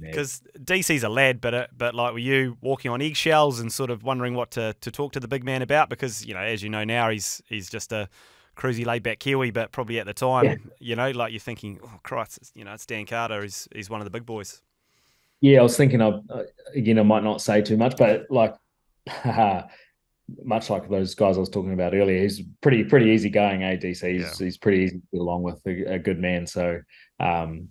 Because D C's a lad, but uh, but like, were you walking on eggshells and sort of wondering what to to talk to the big man about? Because, you know, as you know now, he's he's just a cruisy laid back Kiwi, but probably at the time, yeah. you know, like you're thinking, oh Christ, it's, you know, it's Dan Carter. He's he's one of the big boys. Yeah, I was thinking, I again, I might not say too much, but like, much like those guys I was talking about earlier, he's pretty pretty easy going, eh, D C? He's yeah. he's pretty easy to get along with, a, a good man. So. um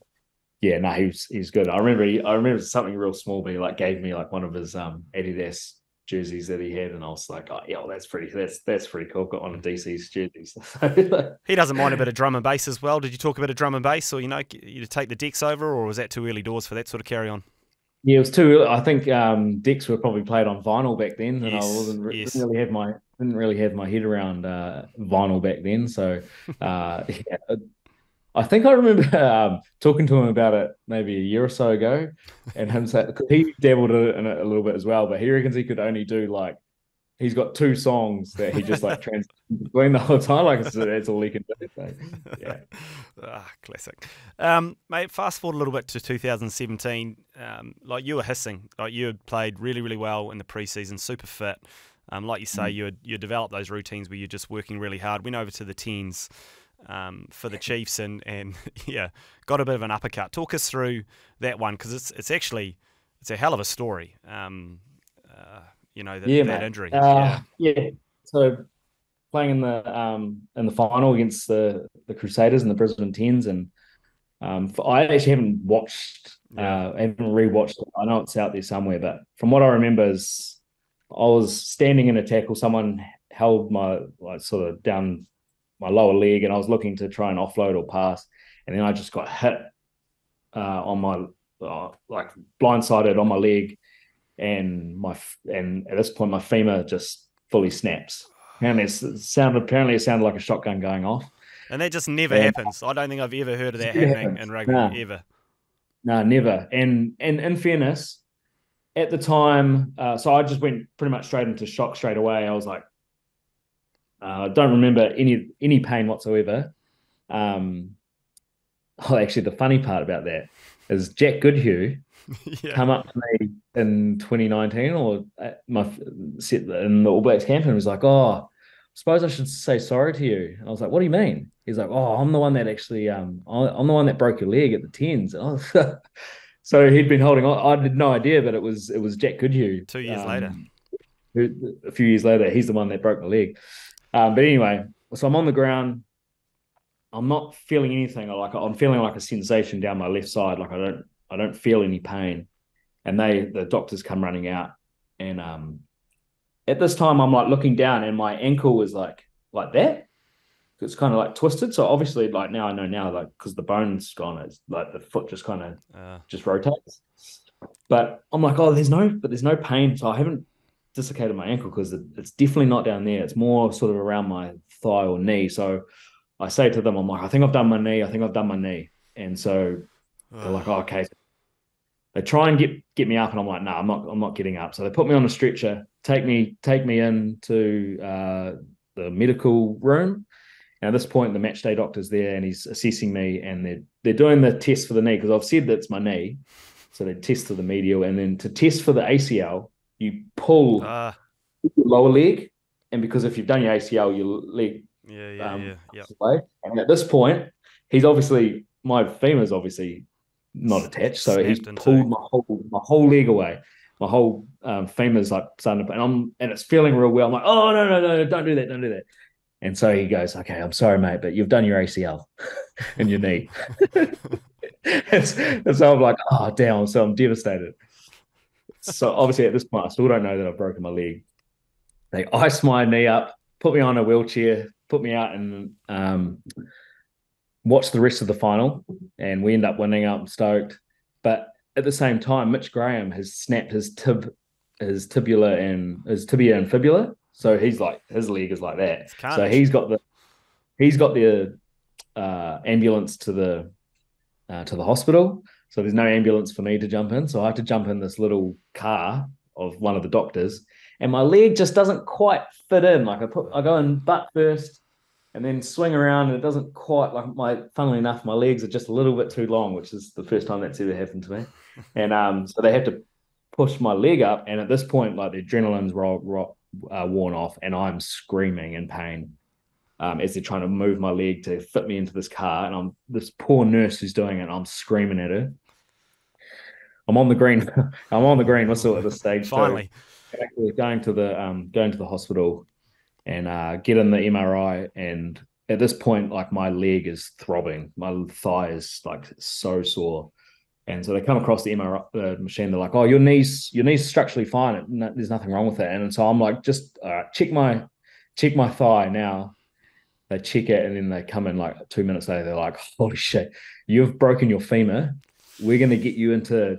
Yeah, no, he was, he was good. I remember he, I remember something real small, but he like gave me like one of his um, Adidas jerseys that he had, and I was like, oh, yeah, well, that's pretty, that's that's pretty cool. Got one of D C's jerseys. He doesn't mind a bit of drum and bass as well. Did you talk a bit of drum and bass, or you know, you take the decks over, or was that too early doors for that sort of carry on? Yeah, it was too early. I think um, decks were probably played on vinyl back then, and yes, I wasn't re yes. didn't really have my didn't really have my head around uh, vinyl back then. So uh, yeah. I think I remember um, talking to him about it maybe a year or so ago, and him saying, cause he dabbled in it a little bit as well, but he reckons he could only do like, he's got two songs that he just like trans between the whole time. Like it's, that's all he can do. So, yeah. Ah, classic. Um, mate, fast forward a little bit to two thousand seventeen. Um, like you were hissing, like you had played really, really well in the preseason, super fit. Um, like you say, mm. you had, you developed those routines where you're just working really hard. Went over to the tens. Um, for the Chiefs and, and yeah, got a bit of an uppercut. Talk us through that one, because it's it's actually it's a hell of a story. Um, uh, you know the, yeah, that mate. injury. Uh, yeah. yeah. So playing in the um, in the final against the the Crusaders and the Brisbane Tens, and um, for, I actually haven't watched, yeah. uh, I haven't rewatched it. I know it's out there somewhere, but from what I remember is I was standing in a tackle. Someone held my like sort of down my lower leg, and I was looking to try and offload or pass, and then I just got hit uh, on my uh, like blindsided on my leg, and my and at this point my femur just fully snaps. Apparently, it sounded apparently it sounded like a shotgun going off, and that just never and, happens. I don't think I've ever heard of that happening in rugby nah, ever. No, nah, never. And and in fairness, at the time, uh, so I just went pretty much straight into shock straight away. I was like. I uh, don't remember any any pain whatsoever. Um, oh, actually, the funny part about that is Jack Goodhue yeah. come up to me in twenty nineteen or my set in the All Blacks camp and was like, "Oh, I suppose I should say sorry to you." And I was like, "What do you mean?" He's like, "Oh, I'm the one that actually um, I'm the one that broke your leg at the tens." And I was, so he'd been holding on. I had no idea, but it was it was Jack Goodhue. Two years um, later, who, a few years later, he's the one that broke my leg. Um, but anyway, so I'm on the ground. I'm not feeling anything. I like I'm feeling like a sensation down my left side. Like I don't, I don't feel any pain. And they, the doctors come running out, And um, at this time, I'm like looking down, and my ankle was like like that. It's kind of like twisted. So obviously, like now I know now, like because the bone's gone, it's like the foot just kind of uh. just rotates. But I'm like, oh, there's no, but there's no pain. So I haven't dislocated my ankle because it's definitely not down there. It's more sort of around my thigh or knee. So I say to them, I'm like, I think I've done my knee. I think I've done my knee. And so uh. they're like, oh, okay. They try and get get me up, and I'm like, no, nah, I'm not. I'm not getting up. So they put me on a stretcher, take me take me into uh, the medical room. And at this point, the match day doctor's there, and he's assessing me, and they're they're doing the test for the knee because I've said that it's my knee. So they test for the medial, and then to test for the A C L, you pull uh, your lower leg, and because if you've done your A C L, your leg yeah yeah um, yeah, yeah. away. And at this point, he's obviously my femur's obviously not attached, so he's pulled my whole my whole leg away. My whole um, femur's like starting to, and I'm and it's feeling real well. I'm like, oh no no no, don't do that, don't do that. And so he goes, okay, I'm sorry, mate, but you've done your A C L and your knee. And so I'm like, oh, damn. So I'm devastated. So obviously at this point, I still don't know that I've broken my leg. They ice my knee up, put me on a wheelchair, put me out and um, watch the rest of the final. And we end up winning up, stoked. But at the same time, Mitch Graham has snapped his tib, his tibula and his tibia and fibula. So he's like, his leg is like that. So he's got the, he's got the uh, ambulance to the, uh, to the hospital. So there's no ambulance for me to jump in. So I have to jump in this little car of one of the doctors, and my leg just doesn't quite fit in. Like I put, I go in butt first and then swing around, and it doesn't quite like my, funnily enough, my legs are just a little bit too long, which is the first time that's ever happened to me. And um, so they have to push my leg up. And at this point, like the adrenaline's roll, roll, Uh, worn off, and I'm screaming in pain um, as they're trying to move my leg to fit me into this car, and I'm this poor nurse who's doing it, and I'm screaming at her. I'm on the green I'm on the green whistle at this stage. Finally so, going to the um, going to the hospital and uh, get in the M R I, and at this point, like, my leg is throbbing, my thigh is like so sore. And so they come across the M R I uh, machine. They're like, "Oh, your knee's your knee's structurally fine. It, no, there's nothing wrong with it." And so I'm like, "Just uh, check my check my thigh now." They check it, and then they come in like two minutes later. They're like, "Holy shit, you've broken your femur. We're gonna get you into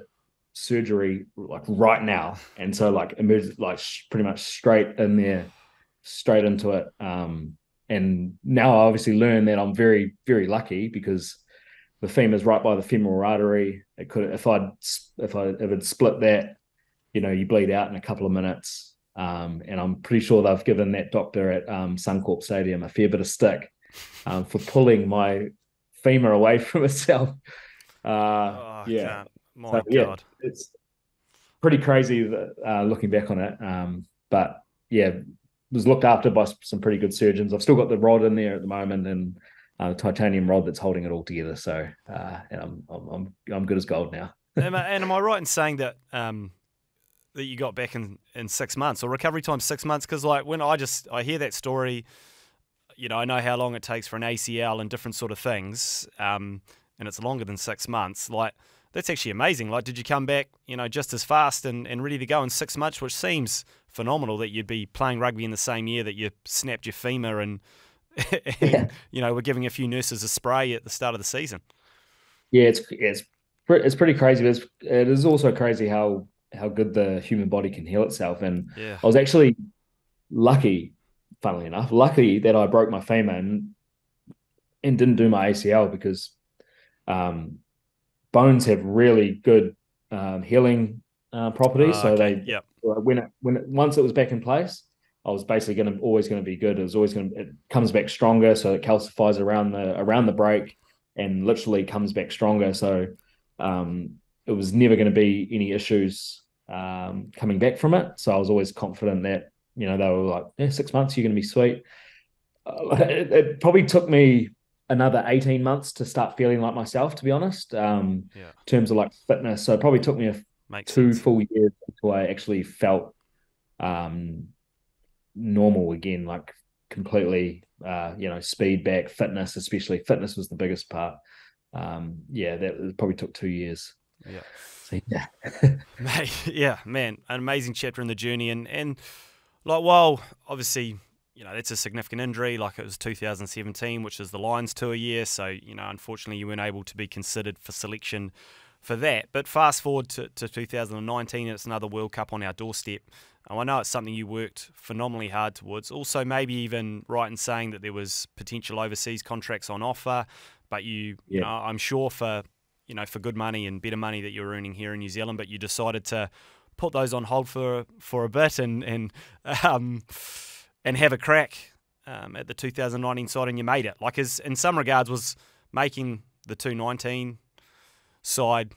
surgery like right now." And so like emerged like pretty much straight in there, straight into it. Um, and now I obviously learned that I'm very very lucky because the femur's right by the femoral artery. It could, if I'd, if I, if I'd split that, you know, you bleed out in a couple of minutes. Um, and I'm pretty sure they've given that doctor at um, Suncorp Stadium a fair bit of stick um, for pulling my femur away from itself. Uh, oh, yeah, my so, yeah, God, it's pretty crazy that, uh, looking back on it. Um, but yeah, it was looked after by some pretty good surgeons. I've still got the rod in there at the moment, and Uh, the titanium rod that's holding it all together. So, uh, and I'm I'm I'm good as gold now. and, and am I right in saying that um, that you got back in, in six months or recovery time six months? Because like when I just I hear that story, you know, I know how long it takes for an A C L and different sort of things, um, and it's longer than six months. Like that's actually amazing. Like, did you come back, you know, just as fast and and ready to go in six months? Which seems phenomenal that you'd be playing rugby in the same year that you snapped your femur and. and, yeah. You know, we're giving a few nurses a spray at the start of the season. Yeah, it's it's it's pretty crazy. But it's, it is also crazy how how good the human body can heal itself. And yeah. I was actually lucky, funnily enough, lucky that I broke my femur and, and didn't do my A C L because um, bones have really good um, healing uh, properties. Uh, so okay. they yep. when it, when it, once it was back in place. I was basically going to always going to be good. It was always going to, it comes back stronger. So it calcifies around the, around the break and literally comes back stronger. So um, it was never going to be any issues um, coming back from it. So I was always confident that, you know, they were like, yeah, six months, you're going to be sweet. Uh, it, it probably took me another eighteen months to start feeling like myself, to be honest, um, yeah. in terms of like fitness. So it probably took me a Makes two sense. full years until I actually felt, um, normal again, like completely uh you know, speed back, fitness, especially fitness was the biggest part. Um yeah, that probably took two years Yeah. So, yeah. Mate, yeah, man, an amazing chapter in the journey. And, and like, while obviously, you know, that's a significant injury, like it was two thousand seventeen, which is the Lions tour year. So, you know, unfortunately you weren't able to be considered for selection for that. But fast forward to, to two thousand nineteen, and it's another World Cup on our doorstep. Oh, I know it's something you worked phenomenally hard towards. Also, maybe even right in saying that there was potential overseas contracts on offer, but you, yeah. you know, I'm sure for, you know, for good money and better money that you were earning here in New Zealand, but you decided to put those on hold for for a bit and and um, and have a crack um, at the two thousand nineteen side, and you made it. Like, as in some regards, was making the two nineteen side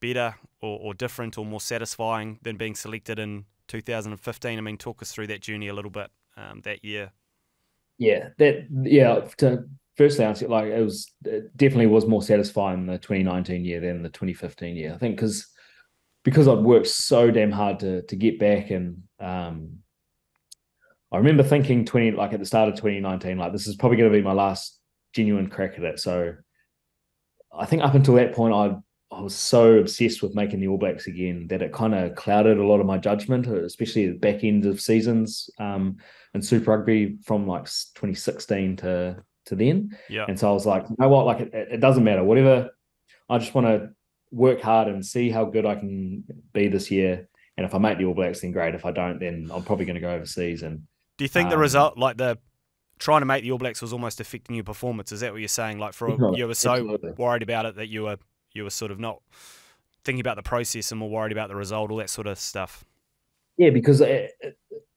better or, or different or more satisfying than being selected in two thousand fifteen. I mean, talk us through that journey a little bit um, that year. Yeah, that yeah. To firstly answer, like it was it definitely was more satisfying the twenty nineteen year than the twenty fifteen year. I think because because I'd worked so damn hard to to get back, and um, I remember thinking twenty like at the start of twenty nineteen, like this is probably going to be my last genuine crack at it. So I think up until that point, I. I was so obsessed with making the All Blacks again that it kind of clouded a lot of my judgment, especially at the back end of seasons um, and Super Rugby from like twenty sixteen to to then. Yeah. And so I was like, you know what, like it, it doesn't matter, whatever. I just want to work hard and see how good I can be this year. And if I make the All Blacks, then great. If I don't, then I'm probably going to go overseas. And do you think um, the result, like the trying to make the All Blacks, was almost affecting your performance? Is that what you're saying? Like for a, you were so absolutely. worried about it that you were. You were sort of not thinking about the process and more worried about the result, all that sort of stuff. Yeah, because at,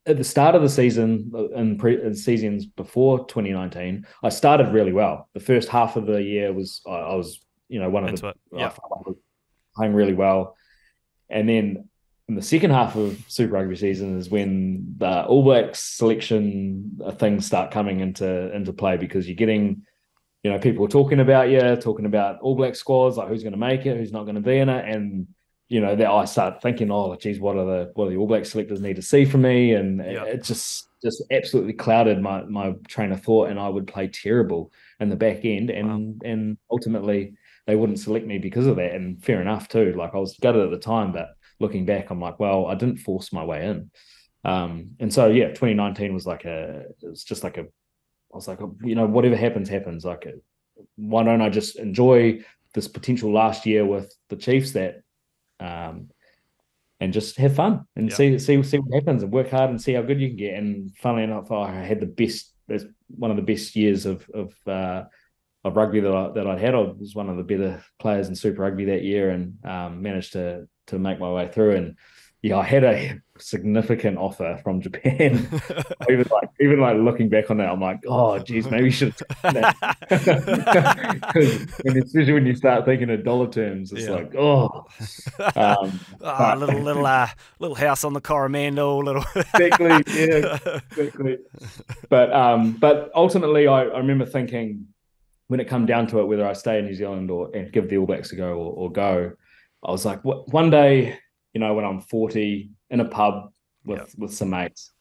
at the start of the season and pre, in seasons before twenty nineteen, I started really well. The first half of the year was I, I was, you know, one of Into the yeah. playing really well, and then in the second half of Super Rugby season is when the All Blacks selection things start coming into into play, because you're getting. You know, people are talking about you, talking about All Black squads, like who's going to make it, who's not going to be in it, and you know that I start thinking, oh, geez, what are the what do the All Black selectors need to see from me, and yeah. it, it just just absolutely clouded my my train of thought, and I would play terrible in the back end, and wow. and ultimately they wouldn't select me because of that, and fair enough too. Like I was gutted at the time, but looking back, I'm like, well, I didn't force my way in, um, and so yeah, twenty nineteen was like a it was just like a. I was like, you know, whatever happens, happens. Like, why don't I just enjoy this potential last year with the Chiefs that, um, and just have fun and yeah. see see see what happens and work hard and see how good you can get. And funnily enough, I had the best, one of the best years of of uh, of rugby that I that I'd had. I was one of the better players in Super Rugby that year, and um, managed to to make my way through. And yeah, I had a significant offer from Japan. even like, even like looking back on that, I'm like, oh, geez, maybe you should have done that. When, especially when you start thinking in dollar terms, it's yeah. like, oh, um, oh but, little little uh, little house on the Coromandel, little exactly, yeah, exactly. But um, but ultimately, I, I remember thinking when it come down to it, whether I stay in New Zealand or and give the All Blacks a go or, or go, I was like, what, one day. You know, when I'm forty in a pub with, yep. with some mates,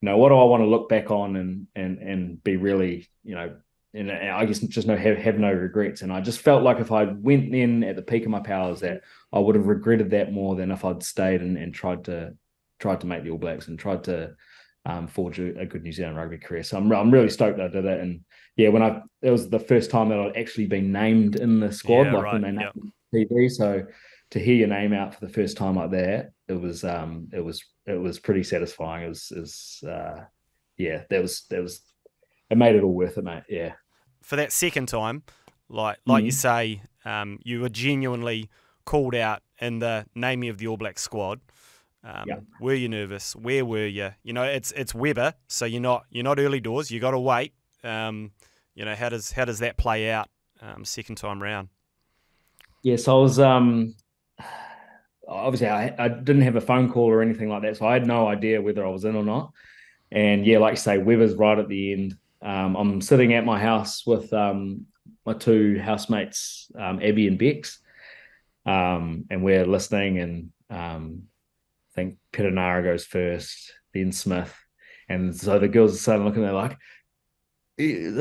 you know, what do I want to look back on and and and be really, you know, and, and I guess just no have, have no regrets. And I just felt like if I went in at the peak of my powers, that I would have regretted that more than if I'd stayed and, and tried to tried to make the All Blacks and tried to um, forge a good New Zealand rugby career. So I'm I'm really stoked I did it. And yeah, when I it was the first time that I'd actually been named in the squad, yeah, like right. when they named yep. T V. So. To hear your name out for the first time like that, it was um, it was it was pretty satisfying. It was, it was uh, yeah, that was that was it made it all worth it, mate. Yeah. For that second time, like like mm-hmm. you say, um, you were genuinely called out in the naming of the All Black squad. Um, yeah. Were you nervous? Where were you? You know, it's it's Weber, so you're not you're not early doors. You got to wait. Um, you know, how does how does that play out um, second time round? Yeah, so I was. Um, Obviously, I, I didn't have a phone call or anything like that, so I had no idea whether I was in or not. And yeah, like you say, Weber's right at the end. Um, I'm sitting at my house with um, my two housemates, um, Abby and Bex, um, and we're listening. And um, I think Perenara goes first, then Smith, and so the girls are suddenly looking at me like,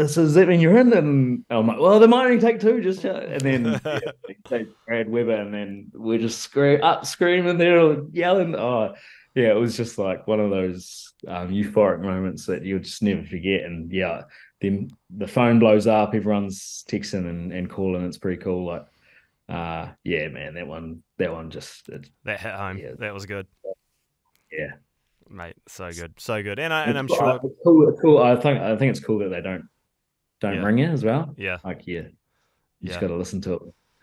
so does that mean you're in? And I'm like, well, they might only take two, just show. And then yeah, they take Brad Weber, and then we're just scream up, screaming, they're yelling. Oh, yeah, it was just like one of those um, euphoric moments that you'll just never forget. And yeah, then the phone blows up, everyone's texting and, and calling. It's pretty cool. Like, uh, yeah, man, that one, that one just it, that hit home. Yeah, that was good. Yeah. Mate, so good, so good, and I and I'm it's, sure it's cool, it's cool. I think I think it's cool that they don't don't yeah. ring it as well. Yeah, like yeah, you yeah. just got to listen to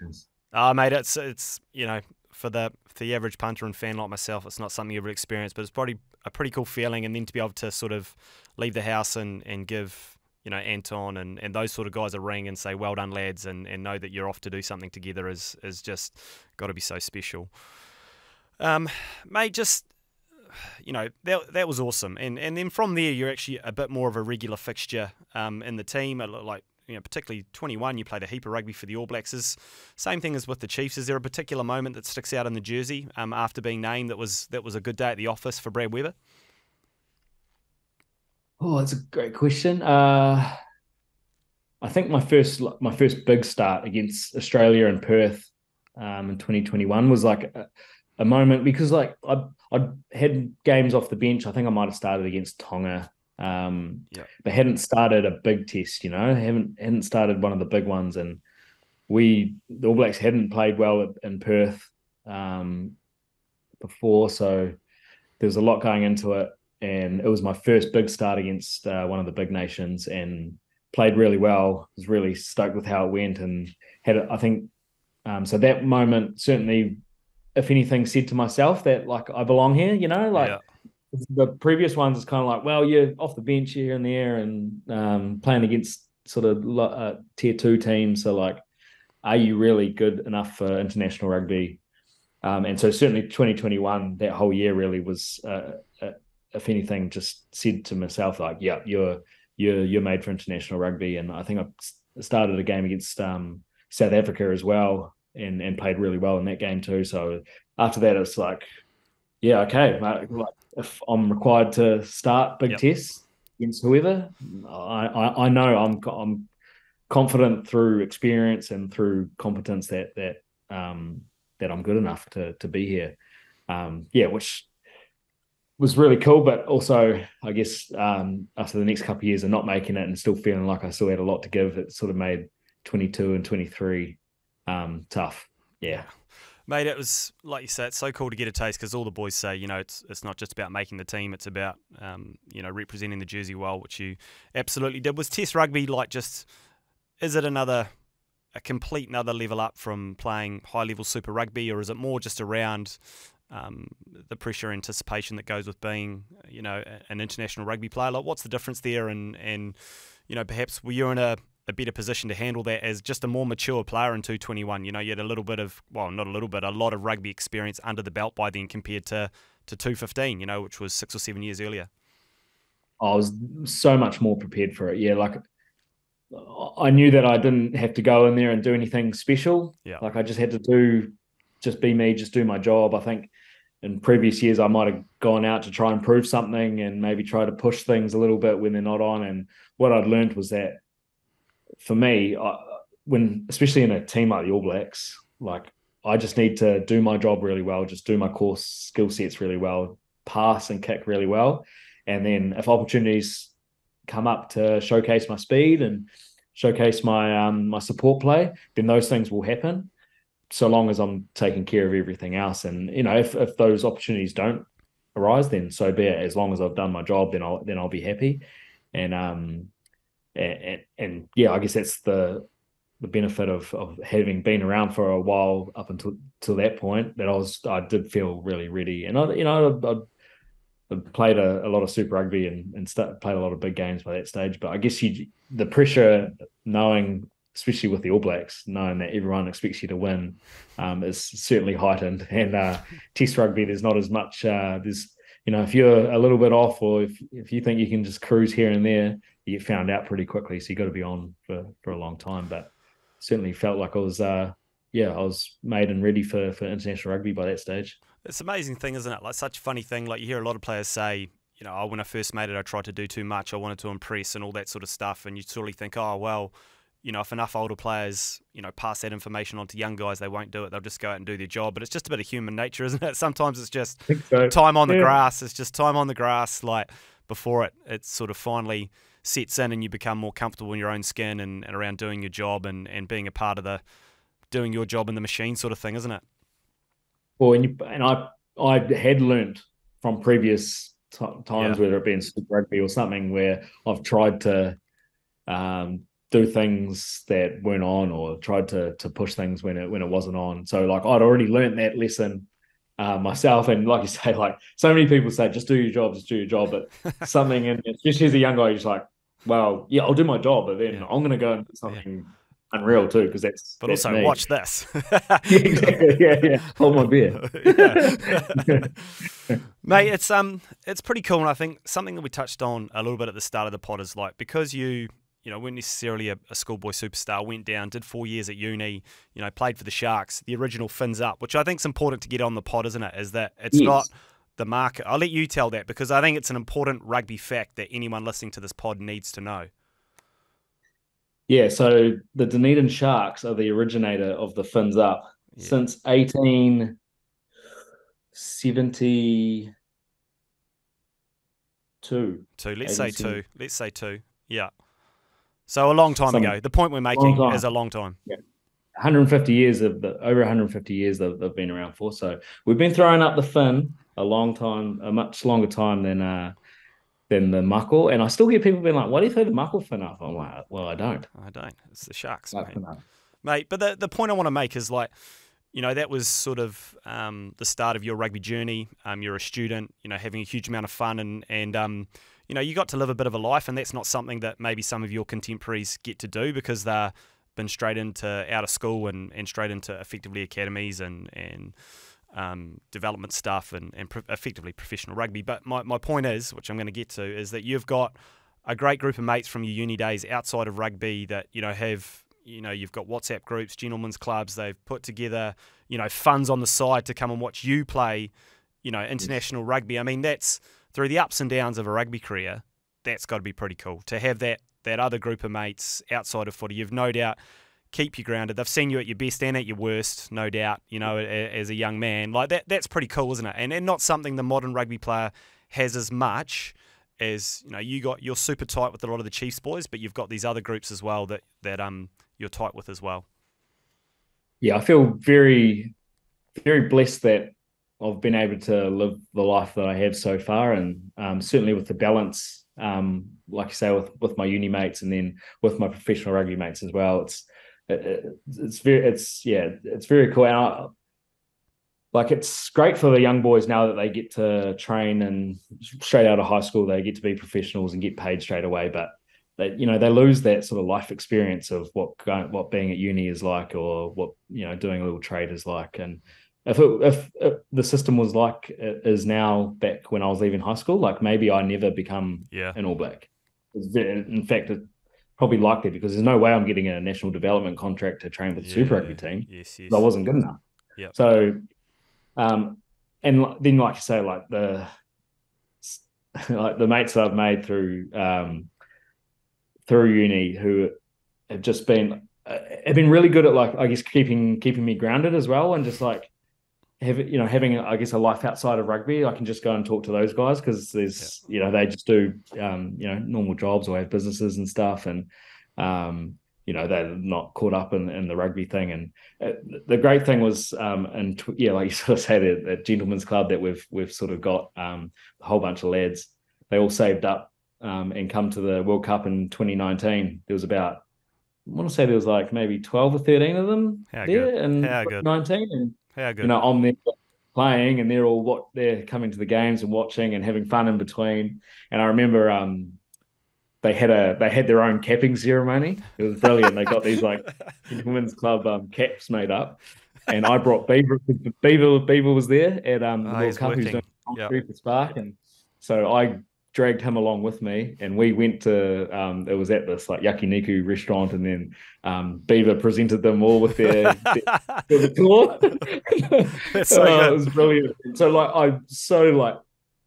it. Ah, oh, mate, it's it's you know for the for the average punter and fan like myself, it's not something you ever experience, but it's probably a pretty cool feeling. And then to be able to sort of leave the house and and give you know Anton and and those sort of guys a ring and say well done lads, and and know that you're off to do something together is is just got to be so special. Um, mate, just. You know that that was awesome, and and then from there you're actually a bit more of a regular fixture um, in the team. Like you know, particularly twenty-one, you played a heap of rugby for the All Blacks. Is same thing as with the Chiefs. Is there a particular moment that sticks out in the jersey um, after being named that was that was a good day at the office for Brad Weber? Oh, that's a great question. Uh, I think my first my first big start against Australia in Perth um, in twenty twenty-one was like. A, A moment because like I I had games off the bench. I think I might have started against Tonga, um, yeah. but hadn't started a big test. You know, haven't hadn't started one of the big ones, and we the All Blacks hadn't played well in Perth um, before, so there was a lot going into it. And it was my first big start against uh, one of the big nations, and played really well. Was really stoked with how it went, and had I think um, so that moment certainly. If anything, said to myself that like I belong here, you know. Like yeah. the previous ones, is kind of like, well, you're off the bench here and there, and um, playing against sort of uh, tier two teams. So like, are you really good enough for international rugby? Um, and so certainly twenty twenty-one, that whole year really was, uh, uh, if anything, just said to myself like, yeah, you're you're you're made for international rugby. And I think I started a game against um, South Africa as well. And, and played really well in that game too. So after that, it's like, yeah, okay. Like if I'm required to start big yep. tests against whoever, I, I, I know I'm I'm confident through experience and through competence that that um, that I'm good enough to to be here. Um, yeah, which was really cool. But also, I guess um, after the next couple of years of not making it and still feeling like I still had a lot to give, it sort of made twenty-two and twenty-three. Um, tough, yeah, mate. It was like you say, it's so cool to get a taste because all the boys say, you know, it's it's not just about making the team; it's about um, you know representing the jersey well, which you absolutely did. Was Test rugby like just is it another a complete another level up from playing high level Super Rugby, or is it more just around um, the pressure, anticipation that goes with being you know an international rugby player? Like, what's the difference there? And and you know, perhaps were you in a a better position to handle that as just a more mature player in two twenty-one. You know, you had a little bit of, well, not a little bit, a lot of rugby experience under the belt by then compared to, to two fifteen, you know, which was six or seven years earlier. I was so much more prepared for it. Yeah, like I knew that I didn't have to go in there and do anything special. Yeah. Like I just had to do, just be me, just do my job. I think in previous years I might have gone out to try and prove something and maybe try to push things a little bit when they're not on. And what I'd learned was that for me, I, when especially in a team like the All Blacks, like I just need to do my job really well, just do my core skill sets really well, pass and kick really well, and then if opportunities come up to showcase my speed and showcase my um, my support play, then those things will happen. So long as I'm taking care of everything else, and you know, if if those opportunities don't arise, then so be it. As long as I've done my job, then I'll then I'll be happy, and um. And, and, and yeah, I guess that's the the benefit of, of having been around for a while up until till that point. That I was, I did feel really ready, and I, you know, I, I played a, a lot of Super Rugby and and start, played a lot of big games by that stage. But I guess you, the pressure, knowing, especially with the All Blacks, knowing that everyone expects you to win, um, is certainly heightened. And uh, Test rugby, there's not as much. Uh, there's you know, if you're a little bit off, or if if you think you can just cruise here and there. You found out pretty quickly, so you got to be on for, for a long time. But certainly felt like I was, uh, yeah, I was made and ready for for international rugby by that stage. It's an amazing thing, isn't it? Like such a funny thing. Like you hear a lot of players say, you know, when I first made it, I tried to do too much. I wanted to impress and all that sort of stuff. And you sort of think, oh, well, you know, if enough older players, you know, pass that information on to young guys, they won't do it. They'll just go out and do their job. But it's just a bit of human nature, isn't it? Sometimes it's just so. time on yeah. the grass. It's just time on the grass. Like before it, it sort of finally sets in and you become more comfortable in your own skin and, and around doing your job and, and being a part of the, doing your job in the machine sort of thing, isn't it? Well, and, you, and I, I had learned from previous t times, yeah. whether it be in Super Rugby or something, where I've tried to um, do things that weren't on, or tried to to push things when it when it wasn't on. So like I'd already learned that lesson uh, myself. And like you say, like so many people say, just do your job, just do your job. But something, and especially as a young guy, you're just like, well, yeah, I'll do my job, but then yeah. I'm going to go and do something. Yeah. Unreal too, because that's. But that's also, me. Watch this. yeah, yeah, yeah. Hold my beer, mate. It's um, it's pretty cool, and I think something that we touched on a little bit at the start of the pod is like because you, you know, weren't necessarily a, a schoolboy superstar. Went down, did four years at uni. You know, played for the Sharks, the original Fins Up, which I think is important to get on the pod, isn't it? Is that it's yes. not the market. I'll let you tell that because I think it's an important rugby fact that anyone listening to this pod needs to know. Yeah, so the Dunedin Sharks are the originator of the Fins Up. Yeah. Since eighteen seventy-two. Two, let's say two. Let's say two, yeah. So a long time Some, ago. The point we're making is a long time. Yeah. one hundred fifty years, of the, over one hundred fifty years they've, they've been around for. So we've been throwing up the fin a long time, a much longer time than... Uh, than the muckle, and I still get people being like, "Why do you throw the muckle fin up?" I'm like, "Well, I don't. I don't. It's the Sharks, mate. mate." But the the point I want to make is like, you know, that was sort of um, the start of your rugby journey. Um, you're a student, you know, having a huge amount of fun, and and um, you know, you got to live a bit of a life, and that's not something that maybe some of your contemporaries get to do because they've been straight into out of school and and straight into effectively academies and and. Um, development stuff and, and pro effectively professional rugby. But my, my point is, which I'm going to get to, is that you've got a great group of mates from your uni days outside of rugby that, you know, have, you know, you've got WhatsApp groups, gentlemen's clubs, they've put together, you know, funds on the side to come and watch you play, you know, international yes. rugby. I mean, that's through the ups and downs of a rugby career, that's got to be pretty cool to have that, that other group of mates outside of footy. You've no doubt... keep you grounded. They've seen you at your best and at your worst, no doubt, you know, as a young man. Like that, that's pretty cool, isn't it? And, and not something the modern rugby player has as much as, you know, you got, you're super tight with a lot of the Chiefs boys, but you've got these other groups as well that, that um you're tight with as well. Yeah, I feel very, very blessed that I've been able to live the life that I have so far. And um, certainly with the balance, um, like I say, with, with my uni mates and then with my professional rugby mates as well, it's, it's very it's yeah it's very cool. And I, like it's great for the young boys now that they get to train, and straight out of high school they get to be professionals and get paid straight away, but they, you know, they lose that sort of life experience of what what being at uni is like, or what, you know, doing a little trade is like. And if it, if, if the system was like it is now back when I was leaving high school, like maybe I never become yeah. an All Black. In fact, it probably likely, because there's no way I'm getting a national development contract to train with the yeah, Super Rugby team. Yes, yes. I wasn't good enough. Yeah. So, um, and then like you say, like the like the mates that I've made through um through uni who have just been uh, have been really good at, like, I guess keeping keeping me grounded as well, and just like have you know having I guess a life outside of rugby. I can just go and talk to those guys because there's yeah. you know, they just do um you know normal jobs or have businesses and stuff, and um you know, they're not caught up in, in the rugby thing. And uh, the great thing was um and yeah like you sort of say, the, the gentleman's club that we've we've sort of got, um a whole bunch of lads, they all saved up um and come to the World Cup in twenty nineteen. There was about, I want to say there was like maybe twelve or thirteen of them How there good. in How twenty nineteen good. And How good. You know, I'm there playing, and they're all what they're coming to the games and watching and having fun in between. And I remember um, they had a they had their own capping ceremony. It was brilliant. They got these like women's club um, caps made up, and I brought Beaver. Beaver Beaver was there at um, the oh, World Cup, who's doing yep. for Spark, and so I dragged him along with me, and we went to um it was at this like yakiniku restaurant, and then um Beaver presented them all with their, their, their tour. That's so uh, it was brilliant. So like I'm so like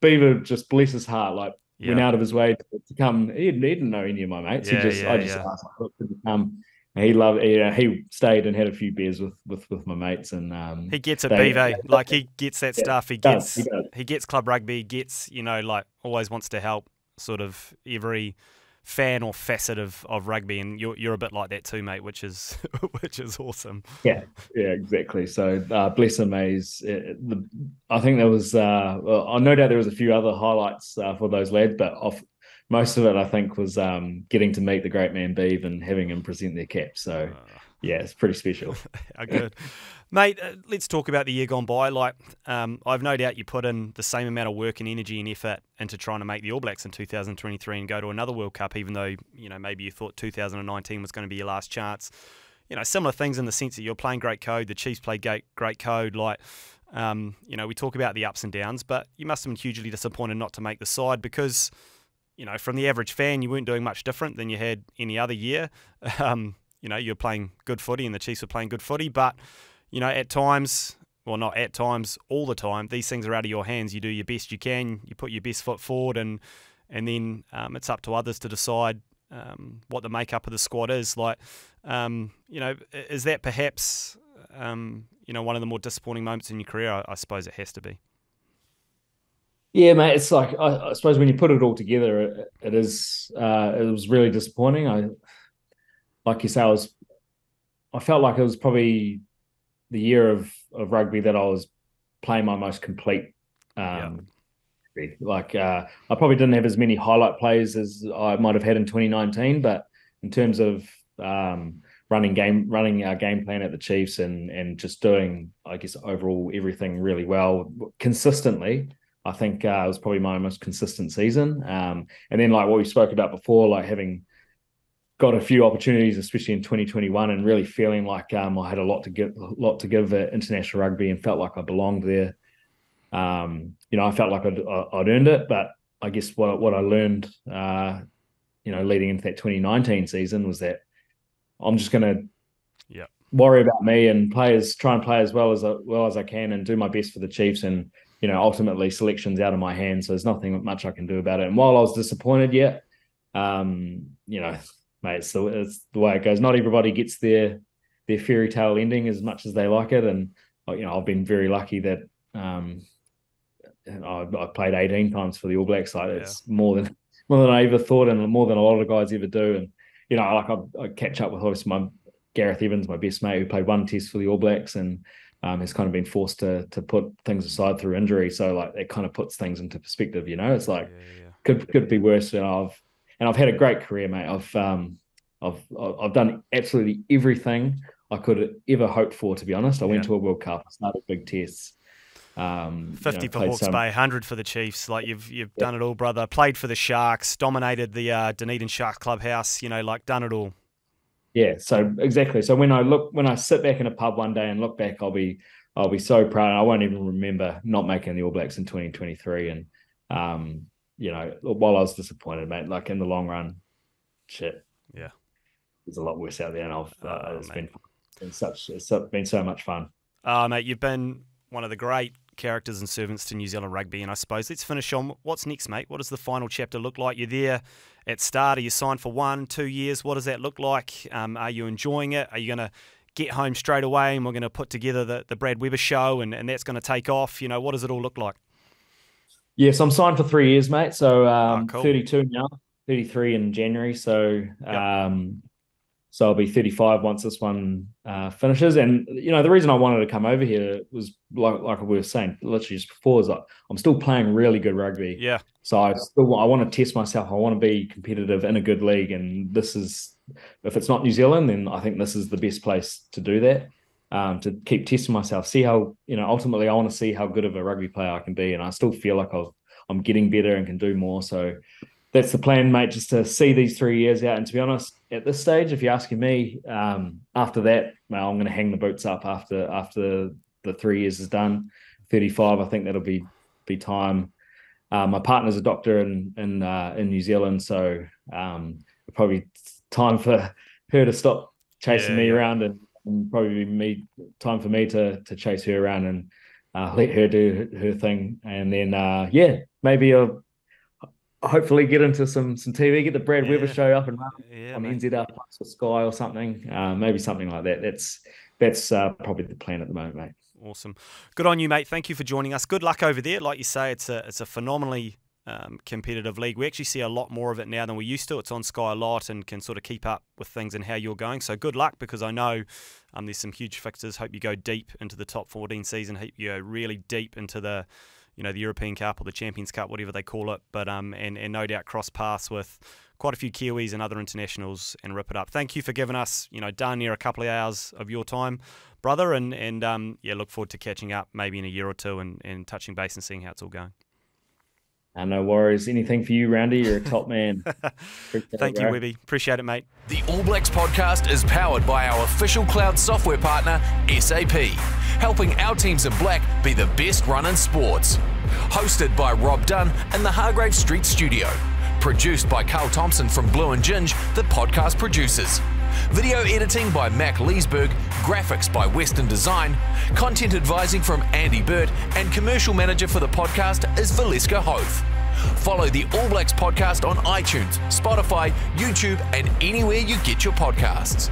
Beaver, just bless his heart, like yep. went out of his way to, to come. He, he didn't know any of my mates. Yeah, he just, yeah, I just yeah. asked, like, could he come? And he loved. You know, he stayed and had a few beers with with, with my mates, and um, he gets a Beaver, yeah. like he gets that yeah, stuff. He gets does, he, does. he gets club rugby. Gets you know, like always wants to help. Sort of every fan or facet of, of rugby, and you're you're a bit like that too, mate, which is which is awesome. Yeah, yeah, exactly. So uh, bless him, he's, uh, the, I think there was, uh, well, no doubt there was a few other highlights uh, for those lads, but off most of it, I think, was um, getting to meet the great man Beav and having him present their cap. So uh, yeah, it's pretty special. Good, mate. Uh, let's talk about the year gone by. Like, um, I've no doubt you put in the same amount of work and energy and effort into trying to make the All Blacks in two thousand twenty-three and go to another World Cup, even though you know maybe you thought two thousand nineteen was going to be your last chance. You know, similar things in the sense that you're playing great code. The Chiefs played great, great code. Like, um, you know, we talk about the ups and downs, but you must have been hugely disappointed not to make the side because. You know, from the average fan, you weren't doing much different than you had any other year. Um, you know, you were playing good footy and the Chiefs were playing good footy. But, you know, at times, well, not at times, all the time, these things are out of your hands. You do your best you can. You put your best foot forward and and then um, it's up to others to decide um, what the makeup of the squad is. Like, um, you know, is that perhaps, um, you know, one of the more disappointing moments in your career? I, I suppose it has to be. Yeah, mate, it's like, I, I suppose when you put it all together, it, it is, uh, it was really disappointing. I, like you say, I was, I felt like it was probably the year of, of rugby that I was playing my most complete. Um, yeah. Like, uh, I probably didn't have as many highlight plays as I might have had in twenty nineteen, but in terms of um, running game, running our game plan at the Chiefs and, and just doing, I guess, overall everything really well, consistently. I think uh, it was probably my most consistent season. Um, and then like what we spoke about before, like having got a few opportunities, especially in twenty twenty-one, and really feeling like um, I had a lot to give, a lot to give at international rugby and felt like I belonged there. Um, you know, I felt like I'd, I'd earned it, but I guess what, what I learned, uh, you know, leading into that twenty nineteen season was that I'm just going to yeah. worry about me and players, try and play as well as, well as I can and do my best for the Chiefs and, you know, ultimately selection's out of my hands, so there's nothing much I can do about it. And while I was disappointed, yeah, um, you know, mate, it's the, it's the way it goes. Not everybody gets their their fairy tale ending as much as they like it. And, you know, I've been very lucky that um, I, I played eighteen times for the All Blacks. Like, it's yeah. more than more than I ever thought and more than a lot of guys ever do. And, you know, like I, I catch up with obviously my Gareth Evans, my best mate, who played one test for the All Blacks and, Um, has kind of been forced to to put things aside through injury, so like it kind of puts things into perspective. You know, it's like yeah, yeah. could could be worse. And I've and I've had a great career, mate. I've um I've I've done absolutely everything I could ever hope for. To be honest, I yeah. went to a World Cup, started big tests, um, fifty you know, for Hawke's Bay, hundred for the Chiefs. Like you've you've yeah. done it all, brother. Played for the Sharks, dominated the uh, Dunedin Shark clubhouse. You know, like done it all. Yeah, so exactly. So when I look, when I sit back in a pub one day and look back, I'll be, I'll be so proud. And I won't even remember not making the All Blacks in twenty twenty-three. And, um, you know, while I was disappointed, mate, like in the long run, shit, yeah, there's a lot worse out there. And I've, uh, oh, it's mate. been it's such, it's been so much fun. Oh, mate, you've been one of the great characters and servants to New Zealand rugby. And I suppose let's finish on what's next, mate. What does the final chapter look like? You're there at Stade. Are you signed for one, two years? What does that look like? Um, are you enjoying it? Are you going to get home straight away and we're going to put together the, the Brad Weber show and, and that's going to take off? You know, what does it all look like? Yes, I'm signed for three years, mate. So um, oh, cool. thirty-two now, thirty-three in January. So yep. um, so I'll be thirty-five once this one uh, finishes. And, you know, the reason I wanted to come over here was, like, like we were saying, literally just before, is like, I'm still playing really good rugby. Yeah. So I still I want to test myself. I want to be competitive in a good league. And this is, if it's not New Zealand, then I think this is the best place to do that, um, to keep testing myself, see how, you know, ultimately I want to see how good of a rugby player I can be. And I still feel like I've, I'm getting better and can do more. So that's the plan, mate, just to see these three years out. And to be honest, at this stage, if you're asking me, um, after that, well, I'm going to hang the boots up after after the three years is done. thirty-five, I think that'll be be time. Uh, my partner's a doctor in in, uh, in New Zealand, so um, probably time for her to stop chasing yeah. me around, and, and probably me time for me to to chase her around and uh, let her do her thing, and then uh, yeah, maybe I'll hopefully get into some some T V, get the Brad yeah. Weber show up and running yeah, on N Z R Plus or Sky or something, uh, maybe something like that. That's that's uh, probably the plan at the moment, mate. Awesome, good on you, mate. Thank you for joining us. Good luck over there. Like you say, it's a it's a phenomenally Um, competitive league. We actually see a lot more of it now than we used to. It's on Sky a lot and can sort of keep up with things and how you're going. So good luck, because I know um, there's some huge fixes. Hope you go deep into the top fourteen season. Hope you go really deep into the, you know, the European Cup or the Champions Cup, whatever they call it. But um, and and no doubt cross paths with quite a few Kiwis and other internationals and rip it up. Thank you for giving us, you know, darn near a couple of hours of your time, brother. And and um, yeah, look forward to catching up maybe in a year or two and and touching base and seeing how it's all going. Uh, no worries. Anything for you, Roundy. You're a top man. Thank you, Webby. Appreciate it, mate. The All Blacks podcast is powered by our official cloud software partner, S A P, helping our teams in black be the best run in sports. Hosted by Rob Dunn in the Hargrave Street studio. Produced by Carl Thompson from Blue and Ginge, the podcast producers. Video editing by Mac Leesberg, graphics by Western Design, content advising from Andy Burt, and commercial manager for the podcast is Valeska Hoth. Follow the All Blacks podcast on iTunes, Spotify, YouTube, and anywhere you get your podcasts.